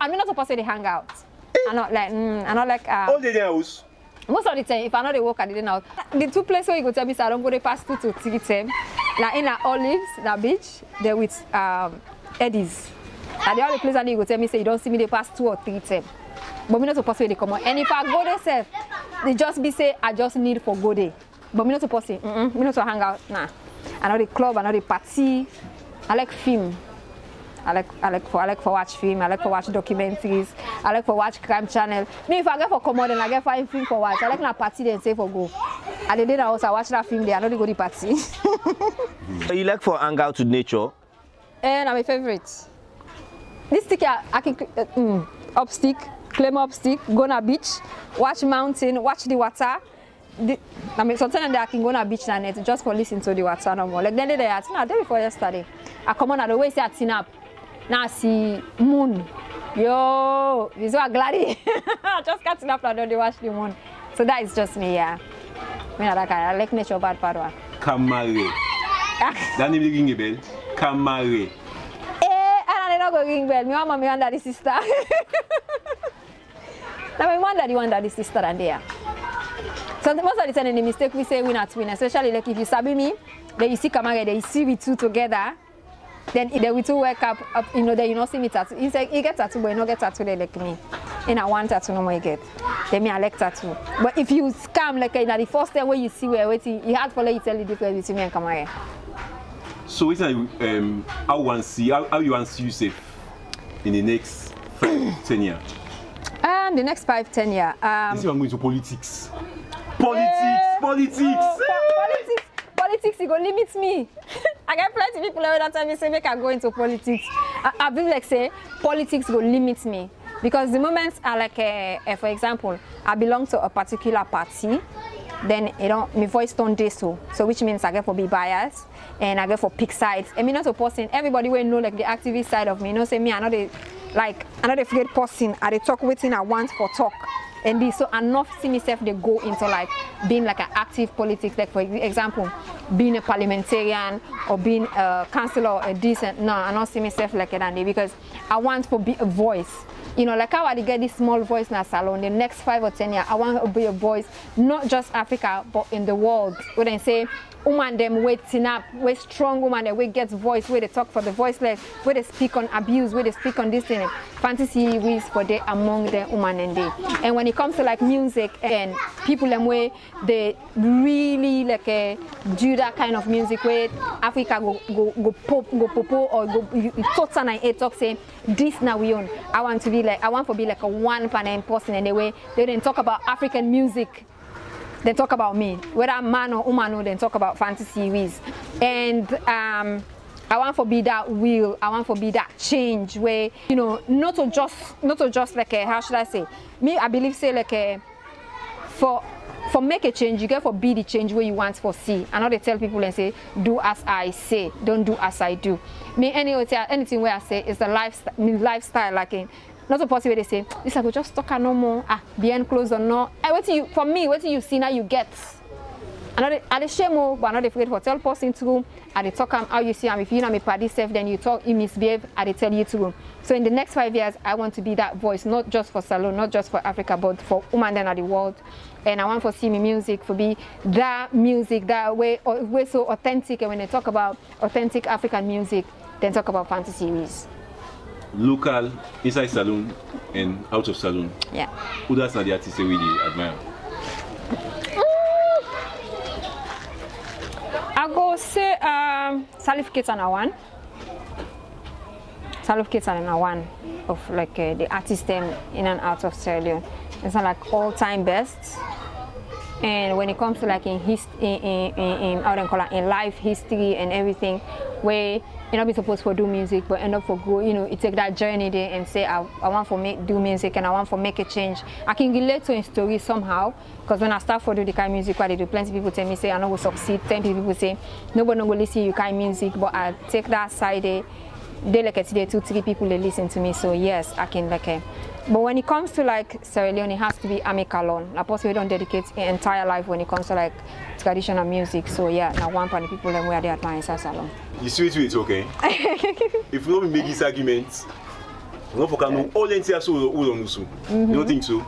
I'm not supposed to hang out. I'm not like, mm, I'm not like. Uh, All the house. Most of the time, if I know they work, I didn't know. The two places where you go tell me, so I don't go they pass two to three times. Now in the Olives, the beach, there with um, Eddies. And the only place that you go tell me, say so you don't see me they pass two or three times. But me not supposed to they come on. And if I go there, self, they just be say I just need for go there. But me not supposed to. Mm-mm, me not to hang out. Nah. I know the club, I know the party. I like film. I like, I like for I like for watch film, I like for watch documentaries, I like for watch crime channel. Me if I get for commode and I get fine film for watch, I like na party then say for go. And the day I also watch that film there, I don't go to the party. So you like for hang out with nature? And I'm a favorite. This stick I, I can uh, mm, up stick, claim up stick, go na beach, watch mountain, watch the water. The, I mean, sometimes I can go on a beach and it just for listen to the water no more. Like then they are the day before yesterday. I come on and always say I tin up. Now see moon. Yo, this is what glad. I just can't enough now they watch the moon. So that is just me, yeah. Me I like I like nature bad padwa. Kamara. That name ring a bell. Kamara. Eh, I don't know go ring bell. Me mama me under the sister. Now my mother the one that the sister and there. So most of the time in the mistake we say we not twin, especially like if you sabi me, then you see Kamara, then you see we two together. Then they will two wake up, up, you know, then you don't see me tattoo. He said, you get tattoo, but you don't get tattoo they like me. And I want tattoo no more you get. Then me I like tattoo. But if you scam like you know, the first time when you see we're waiting, you have to let you tell the difference between me and Kamara. So it's like um how one see how, how you want to see you safe in the next five, ten years? Um the next five, ten years. Um this is going to politics. Politics, yeah. Politics! Oh, politics! Politics, it go limit me. I get plenty of people that tell me say make I go into politics. I, I feel like say politics will limit me because the moment I like, a, a, for example, I belong to a particular party, then you know my voice don't do so. So which means I get for be biased and I get for pick sides. And me not a person. Everybody will know like the activist side of me. You know say me I not a like I not a afraid person. I they talk waiting I want for talk. And this, so enough see myself they go into like being like an active politics, like for example, being a parliamentarian or being a councillor or a decent. No, I don't see myself like that because I want to be a voice. You know, like how I get this small voice in a salon, the next five or ten years, I want to be a voice, not just Africa, but in the world. When they say, woman them waiting up, we're strong woman that we get voice, where they talk for the voiceless, where they speak on abuse, where they speak on this thing. Fantacee is for they among the woman and they. And when it comes to like music and people them way, they really like uh, do that kind of music where Africa go go go pop go popo or go you, you talk and I talk say this now we own. I want to be like I want to be like a one panel person in the way they didn't talk about African music. They talk about me, whether man or woman, they talk about Fantacee with. And um, I want to be that will, I want to be that change where, you know, not to just, not to just like, a, how should I say? Me, I believe, say like, a, for for make a change, you get for be the change where you want for see. And now they tell people and say, do as I say, don't do as I do. Me, anyway, anything where I say is the lifestyle, lifestyle like in, not a possible way they say, this I go just talk no more, ah, be enclosed or not. Hey, what you, for me, what you see now you get. I they shame more, but not they forget for tell person to and they talk how you see, and if you know me party safe, then you talk, you misbehave, and they tell you to. So in the next five years, I want to be that voice, not just for salon, not just for Africa, but for women and the world. And I want for see me music, for be that music, that way, or way so authentic. And when they talk about authentic African music, then talk about Fantacee with. Local, inside saloon and out of saloon. Yeah. Who does not the artist really admire? Mm. I go say um, Salif Keita na one. Salif Keita na one of like uh, the artist them in and out of Sierra Leone. It's not like all time best. And when it comes to like in his in in in how they call it, in life history and everything, where you know, be supposed to do music, but end up for go, you know, you take that journey there and say, I, I want for make do music and I want for make a change. I can relate to a story somehow, because when I start for do the kind of music, what I do, plenty of people tell me, say, I don't go succeed. Plenty people say, nobody will listen to you kind of music, but I take that side there. They like today, two, three people, they listen to me, so yes, I can like it. But when it comes to like Sierra Leone, it has to be Amikalon. I possibly don't dedicate an entire life when it comes to like traditional music, so yeah, now one part of the people them where they admire salon. You sweet to it, okay? If we don't make this argument, we don't know all entire soul or all on us. You don't think so?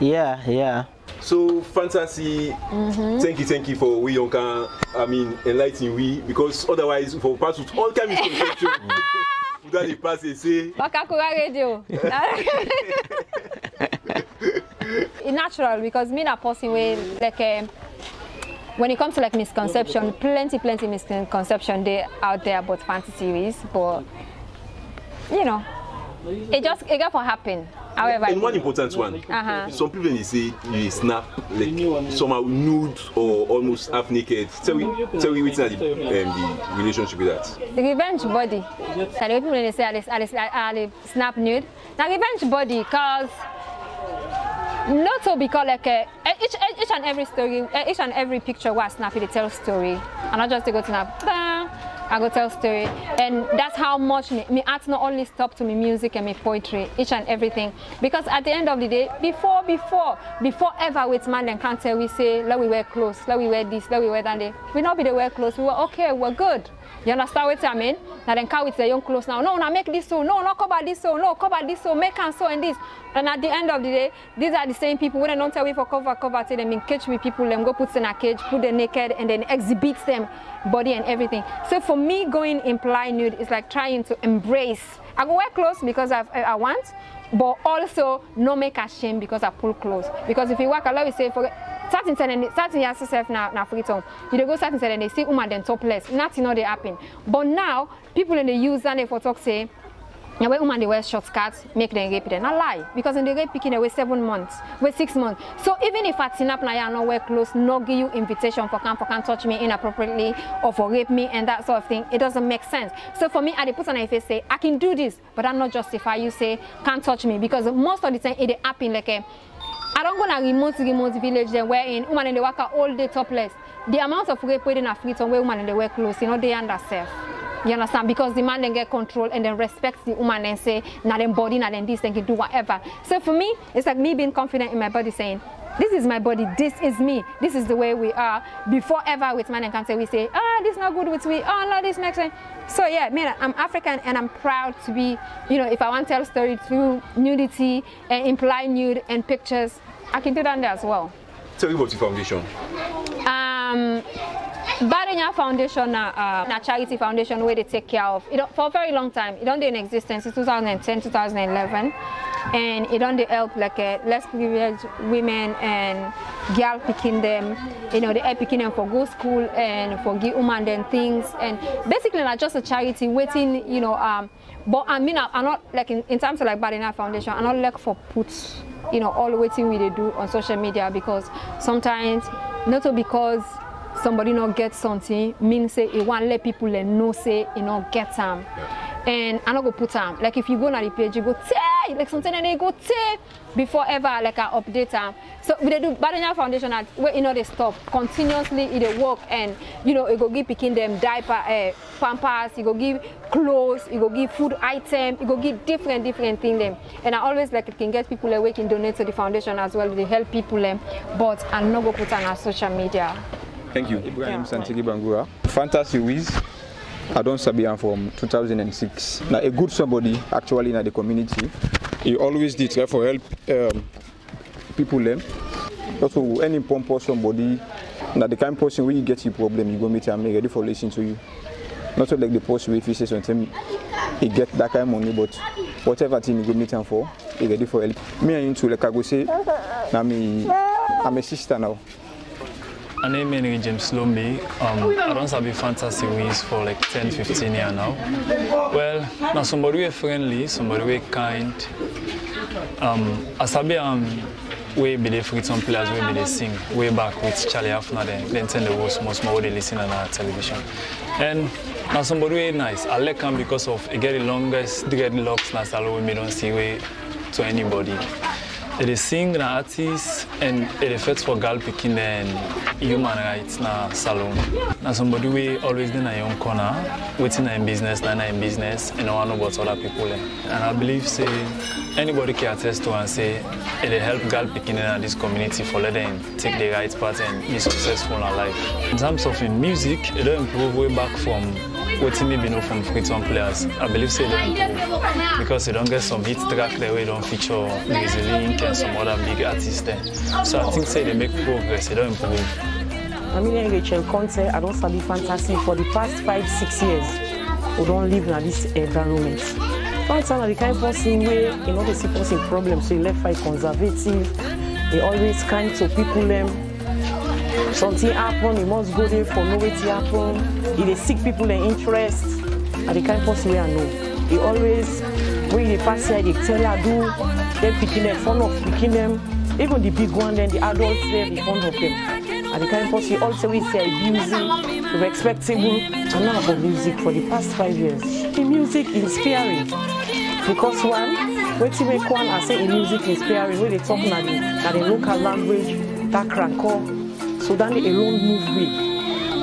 Yeah, yeah. So Fantacee, mm-hmm. thank you, thank you for we young can, I mean, enlighten we, because otherwise for pass with all kinds of conception. We don't pass and say. radio. It's natural because me na person way like. Um, When it comes to like misconception, plenty, plenty misconception they out there about Fantacee is, but you know, it just it got for happen. However, and one important one, uh-huh. some people they say you snap like somehow nude or almost half naked. Tell me, tell me what's the, um, the relationship with that? The revenge body. So the people they say I snap nude. Now revenge body, cause. Not so because like uh, each, each and every story, each and every picture was snappy, they tell story. And not just to go to snap, I go tell story. And that's how much me, me art not only stop to me music and me poetry, each and everything. Because at the end of the day, before, before, before ever with man and can't tell we say, let we wear clothes, let we wear this, let we wear that day. We not be the wear clothes, we were okay, we're good. You understand what I mean? Now then come with the young clothes now. No, now make this so, no, not cover this so, no, cover this so, make and so and this. And at the end of the day, these are the same people. When they don't tell you for cover, cover, tell them in cage with people, them go put them in a cage, put them naked, and then exhibit them, body and everything. So for me, going imply nude is like trying to embrace. I go wear clothes because I've, I want, but also no make a shame because I pull clothes. Because if you work a lot, you say, forget. Starting selling, starting yourself now, now Freetown. You they go starting selling, they see woman then topless. Nothing not they happen. But now people in the use and they for talk say, now when woman they wear short skirts, make them rape them. Not lie because in the rape picking they wait seven months, wait six months. So even if I tin up now, I no wear clothes, no give you invitation for can for can touch me inappropriately or for rape me and that sort of thing. It doesn't make sense. So for me, I they put on my face say I can do this, but I'm not justify you say can't touch me because most of the time it they happen like a. I don't go to a remote, remote village then where in women in the work all day topless. The amount of rape in a Freetown where women in the work clothes, you know, they understand. You understand? Because the man then get control and then respects the woman and say, not them body, not them this, then can do whatever. So for me, it's like me being confident in my body saying, This is my body, this is me, this is the way we are. Before ever with Man Encounter, we say, ah, oh, this is not good with we, oh, no, this next thing. So yeah, man, I'm African and I'm proud to be, you know, if I want to tell a story through nudity and imply nude and pictures, I can do that there as well. Tell me about your foundation. Um, Badenya Foundation, uh, a charity foundation where they take care of, it, for a very long time, it only in existence, it's two thousand ten, two thousand eleven. And it only help like a less privileged women and girl picking them, you know, they are picking them for go school and for give women them things. And basically not just a charity waiting, you know, um, but I mean, I'm not like in, in terms of like Badenya Foundation, I'm not like for puts, you know, all waiting we they do on social media, because sometimes not because somebody not get something means say it won't let people let know say you know get them. And I not go put them. Like if you go on the page, you go tear, like something and they go tear before ever like I update them. So we do Badenya Foundation at where you know they stop continuously it they work, and you know you go give picking them diaper, uh, pampers, you go give clothes, you go give food items, you go give different different things them. And I always like it can get people away like, can donate to the foundation as well. They help people them, but I not go put them on social media. Thank you. Ibrahim Santigi Bangura. Fantacee Wiz. I don't sabi am from two thousand six. Na a good somebody actually in the community. He always did try for help um, people them. Also any pompous somebody, na the kind of person when you get your problem, you go meet him ready for listening to you. Not so like the post where if he says something, he get that kind of money, but whatever thing you go meet him for, he ready for help. Me and him too, like I go say, na me, I'm a sister now. My name is James Lombe. Um, I don't have a Fantacee Wiz for like ten, fifteen years now. Well, now somebody who is friendly, somebody who is kind. Um, I sabi um, we be the Freetown Players, we be the sing, way back with Charlie Hafner, then, then tell the worst, most more they listen on our television. And now somebody who is nice. I like him because of, I get the longest dreadlocks, now Salo, we don't see way to anybody. They sing, na artists, and they fight for girl picking and human rights na Salon. Na somebody we always in a young corner, waiting in business, na in business, and I know about other people. And I believe say anybody can attest to and say they help girl picking in this community for let them take the right path and be successful in life. In terms of in music, it don't improve way back from what me be know from Freetown Players. I believe say they improve because they don't get some hit track that way don't feature easily. And some other big artists there. So I think say they make progress, they don't improve. I'm in Rachel Conte, I don't study Fantacee for the past five, six years. We don't live in this environment. Fantacee is the kind of person where you know they see person problems, so you left fight conservative, they always kind to people them. Something happen, you must go there for no way to happen. If they seek people their interest, and the kind of person where I know. They always when they pass here, they tell you I do. They're picking them, fun of picking them, even the big one, then the adults there, the fun of them. And the kind of person also we say abusing, respectable, and now about music for the past five years. The music inspiring, because one, when you make one, I say the music inspiring, when they talk in the, the local language, that crankle, so then they alone move with.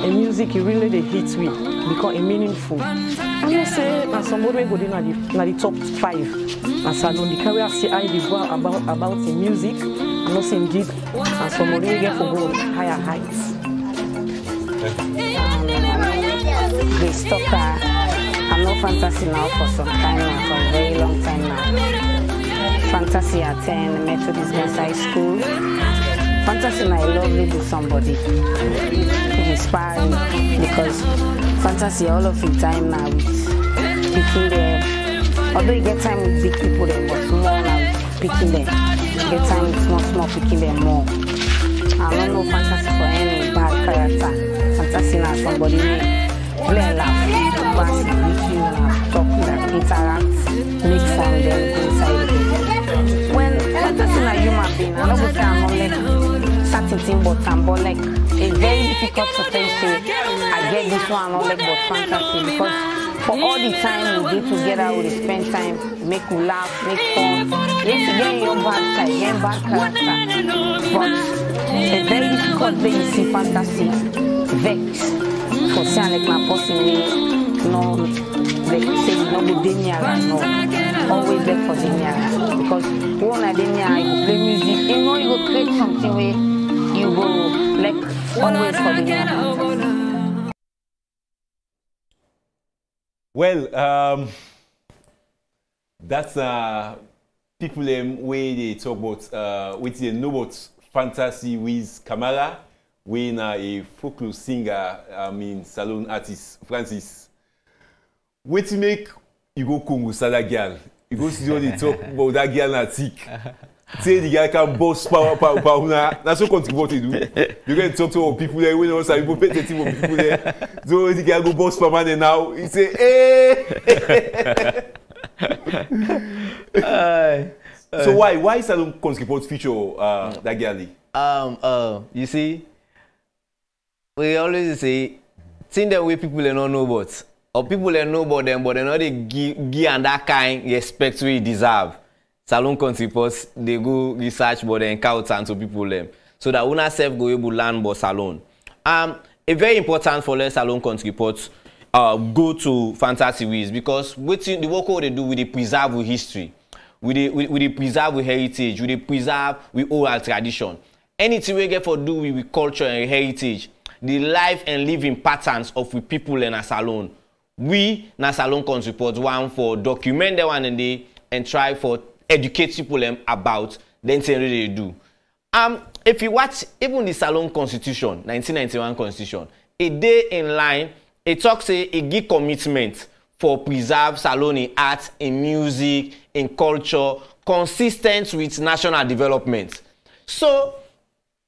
And music, you really they hit with, because it's meaningful. I'm going to say, and somebody will go in the top five. And Salon, the career C I they go about about the music, nothing deep, and some already get for go higher heights. They stop her. I'm not Fantacee now for some time now, for a very long time now. Fantacee attend Methodist High School. Fantacee I love it with somebody. Inspiring because Fantacee all of the time now with people there. Although you get time with big people, then but more now picking them. Get time with small, small picking them more. I don't know Fantacee for any bad character. Fantacee now somebody play laugh, pass, make you laugh, talk, interact, make fun them go inside them. When Fantacee now human being, I don't go say I'm not like certain thing, but I'm but like it's very difficult to tell you. I get this one, I'm not like but Fantacee because. For all the time we get together, we spend time, make you laugh, make fun. Yes, again, your bad side, your bad character. But it's very difficult when you see Fantacee vex. For saying like my person, we no, like say we no go denial, no. Always vex for denial because when I denial, you play music, you know you go to create something where you will like always follow your answers. Well, um, that's uh, people um, where they talk about, uh, which they know about Fantacee with Kamara, when uh, a folklore singer, I mean, salon artist, Francis. What you make, you go Congo, Sada girl. You go see all the talk about that girl na tick. Say the girl can boss power, power, power. That's what Kontri Pot do. You can talk to all people there. We know some people pay thirty more people there. So the girl go boss permanent now. He say, hey. So why, why Salon Kontri Pot feature uh, that girl? Um, uh, you see, we always say, thing that way people they don't know about, or people they know about them, but they know they give, give and that kind respect we deserve. Salon Kontri Pot, they go research, but they encounter to people them, so that una self go able learn about salon. Um, a very important for the Salon Kontri Pot, uh, go to Fantacee ways because what the work what they do with the preserve with history, with the with the preserve with heritage, with the preserve with oral tradition. Anything we get for do with, with culture and heritage, the life and living patterns of we people in a salon. We, na Salon Kontri Pot, one for document the one and day and try for educate people about the thing they do. Um, if you watch even the Salon Constitution, nineteen ninety-one Constitution, a day in line, it talks a, a give commitment for preserve salon in art, in music, in culture, consistent with national development. So,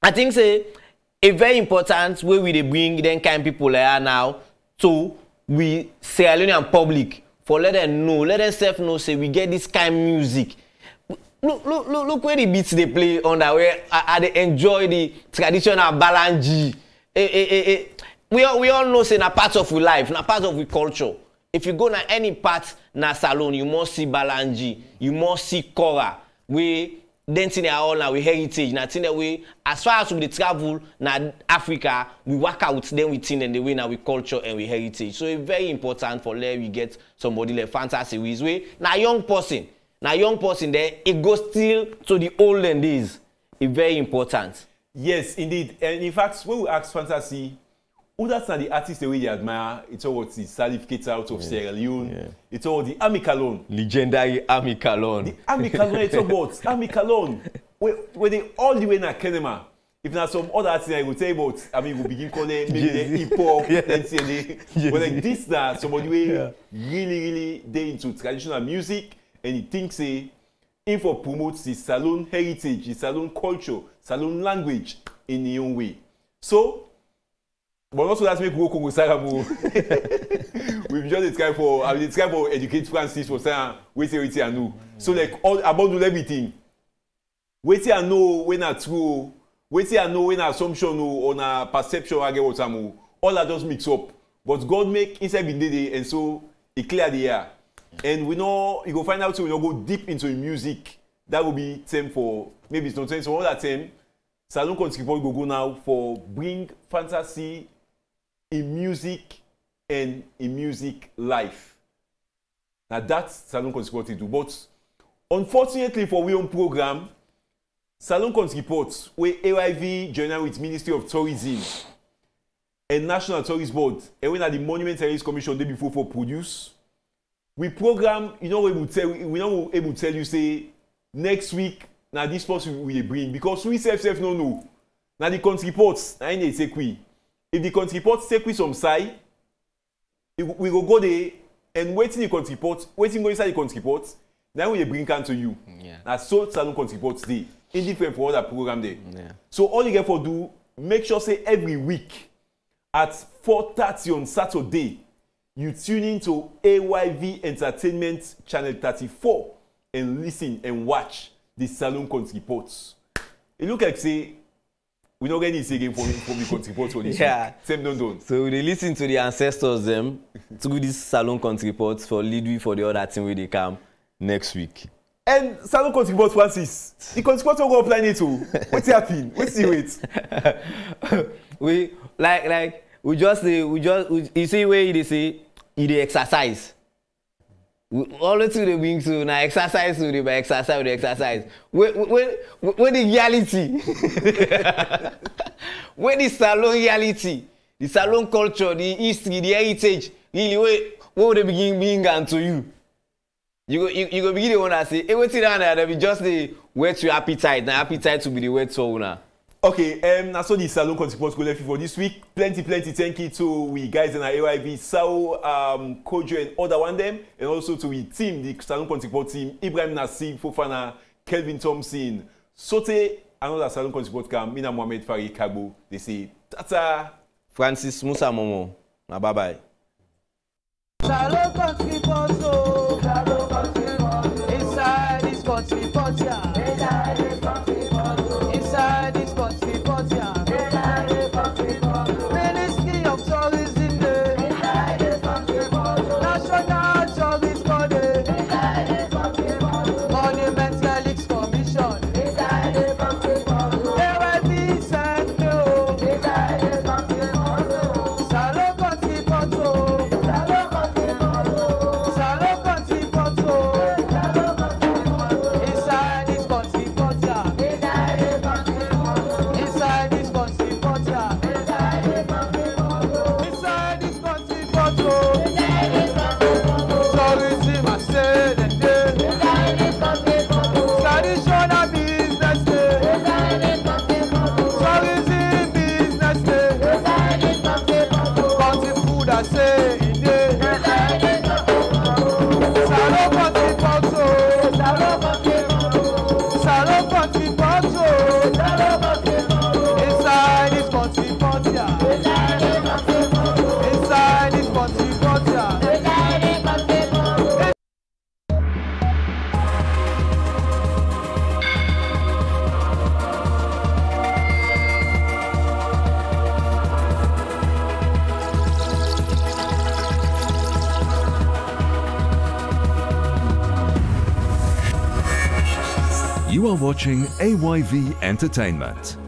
I think say a very important way we they bring them kind of people here now to we Sierra Leonean public for let them know, let themselves know say we get this kind of music. Look, look, look, look where the beats they play on that way. I, I they enjoy the traditional balanji. Eh, eh, eh, eh. We all we all know say na part of our life, na part of our culture. If you go na any part na salon, you must see balanji, you must see kora. We then thing all now we heritage, na thing that we as far as we travel na Africa, we work out then we think and the way now we culture and we heritage. So it's very important for let we get somebody like Fantacee ways way. Now young person, now young person there, it goes still to the olden days. It's very important. Yes, indeed. And in fact, when we ask Fantacee, who that's not the artist the way they admire, it's all the Salif Keita out of yeah. Sierra Leone, yeah. It's all the Amikalon. Legendary Amikalon. The Amikalon, it's about Amikalon. Where, where they all the way in Kenema. If not some other artists I would say about, I mean, we begin calling maybe the hip hop, yeah. Then C N A. Yes. But like this, that somebody way yeah. really, really, they into traditional music and he thinks eh, if he promotes his salon heritage, his salon culture, salon language in his own way. So, but also that's make we go we've just the time for I mean, the time for educate Francis for saying wait till wait and know. So like all about do everything. Wait till I know when I true, wait till I know when assumption or a perception I get what I'm all I just mix up. But God make inside the day and so it clear the air. And we know you go find out so we don't go deep into music. That will be time for maybe it's not time so all that time. Salon Kontri Pot go go now for bring Fantacee in music and in music life. Now that's Salon Kontri Pot to do. But unfortunately for we own program, Salon Kontri Pot, where A Y V journal with Ministry of Tourism and National Tourist Board, and when at the Monument and Relics Commission day before for produce, we program, you know, we will tell we know able to tell you say next week. Now this person we bring because we self self no no. Now the Kontri Pot, now they take we. If the Kontri Pot take we some side, we go go there and wait in the Kontri Pot, waiting go inside the Kontri Pot, then we bring can to you. Yeah. Now so Salon Kontri Pot day, indifferent for other program there. Yeah. So all you get for do, make sure say every week at four thirty on Saturday, you tune in to A Y V Entertainment Channel thirty-four and listen and watch the Salon Kontri Pot. It look like say we don't get this again from, from the Kontri Pot for this yeah. week. Same don't don't. So they listen to the ancestors them through this Salon Kontri Pot for lead we for the other thing where they come next week. And Salon Kontri Pot Francis, the Kontri Pot will go offline it too. What's happening? What's the wait? we like like we just we just we, you see where they say you they exercise. We always do the wing so now exercise to the exercise with exercise. When when when the reality, when the salon reality, the salon culture, the history, the heritage, really what what they begin being and to you. You go you, you go begin the one that say, hey, wait till now that be just the wet your appetite. Now appetite to be the wet so now. Okay, um, so the Salon Kontri Pot go for this week. Plenty, plenty, thank you to we guys in our A Y V, Sao, um, Kojo and other one them, and also to we team, the Salon Kontri Pot team, Ibrahim Nasib Fofana, Kelvin Thompson, Sote, another Salon Kontri Pot camp, Mina Mohamed Farid Kabu. They say, tata. Francis Musa Momoh. Now, bye bye. Salon Kontri Pot, Salon Kontri Pot, inside this Kontri Pot, yeah. Ministry of Tourism, National Tourist Board, Monument and Relics Commission, A Y V Center, Salon Kontri Pot, Salon Kontri Pot, inside this Kontri Pot, inside this Kontri Pot. Watching A Y V Entertainment.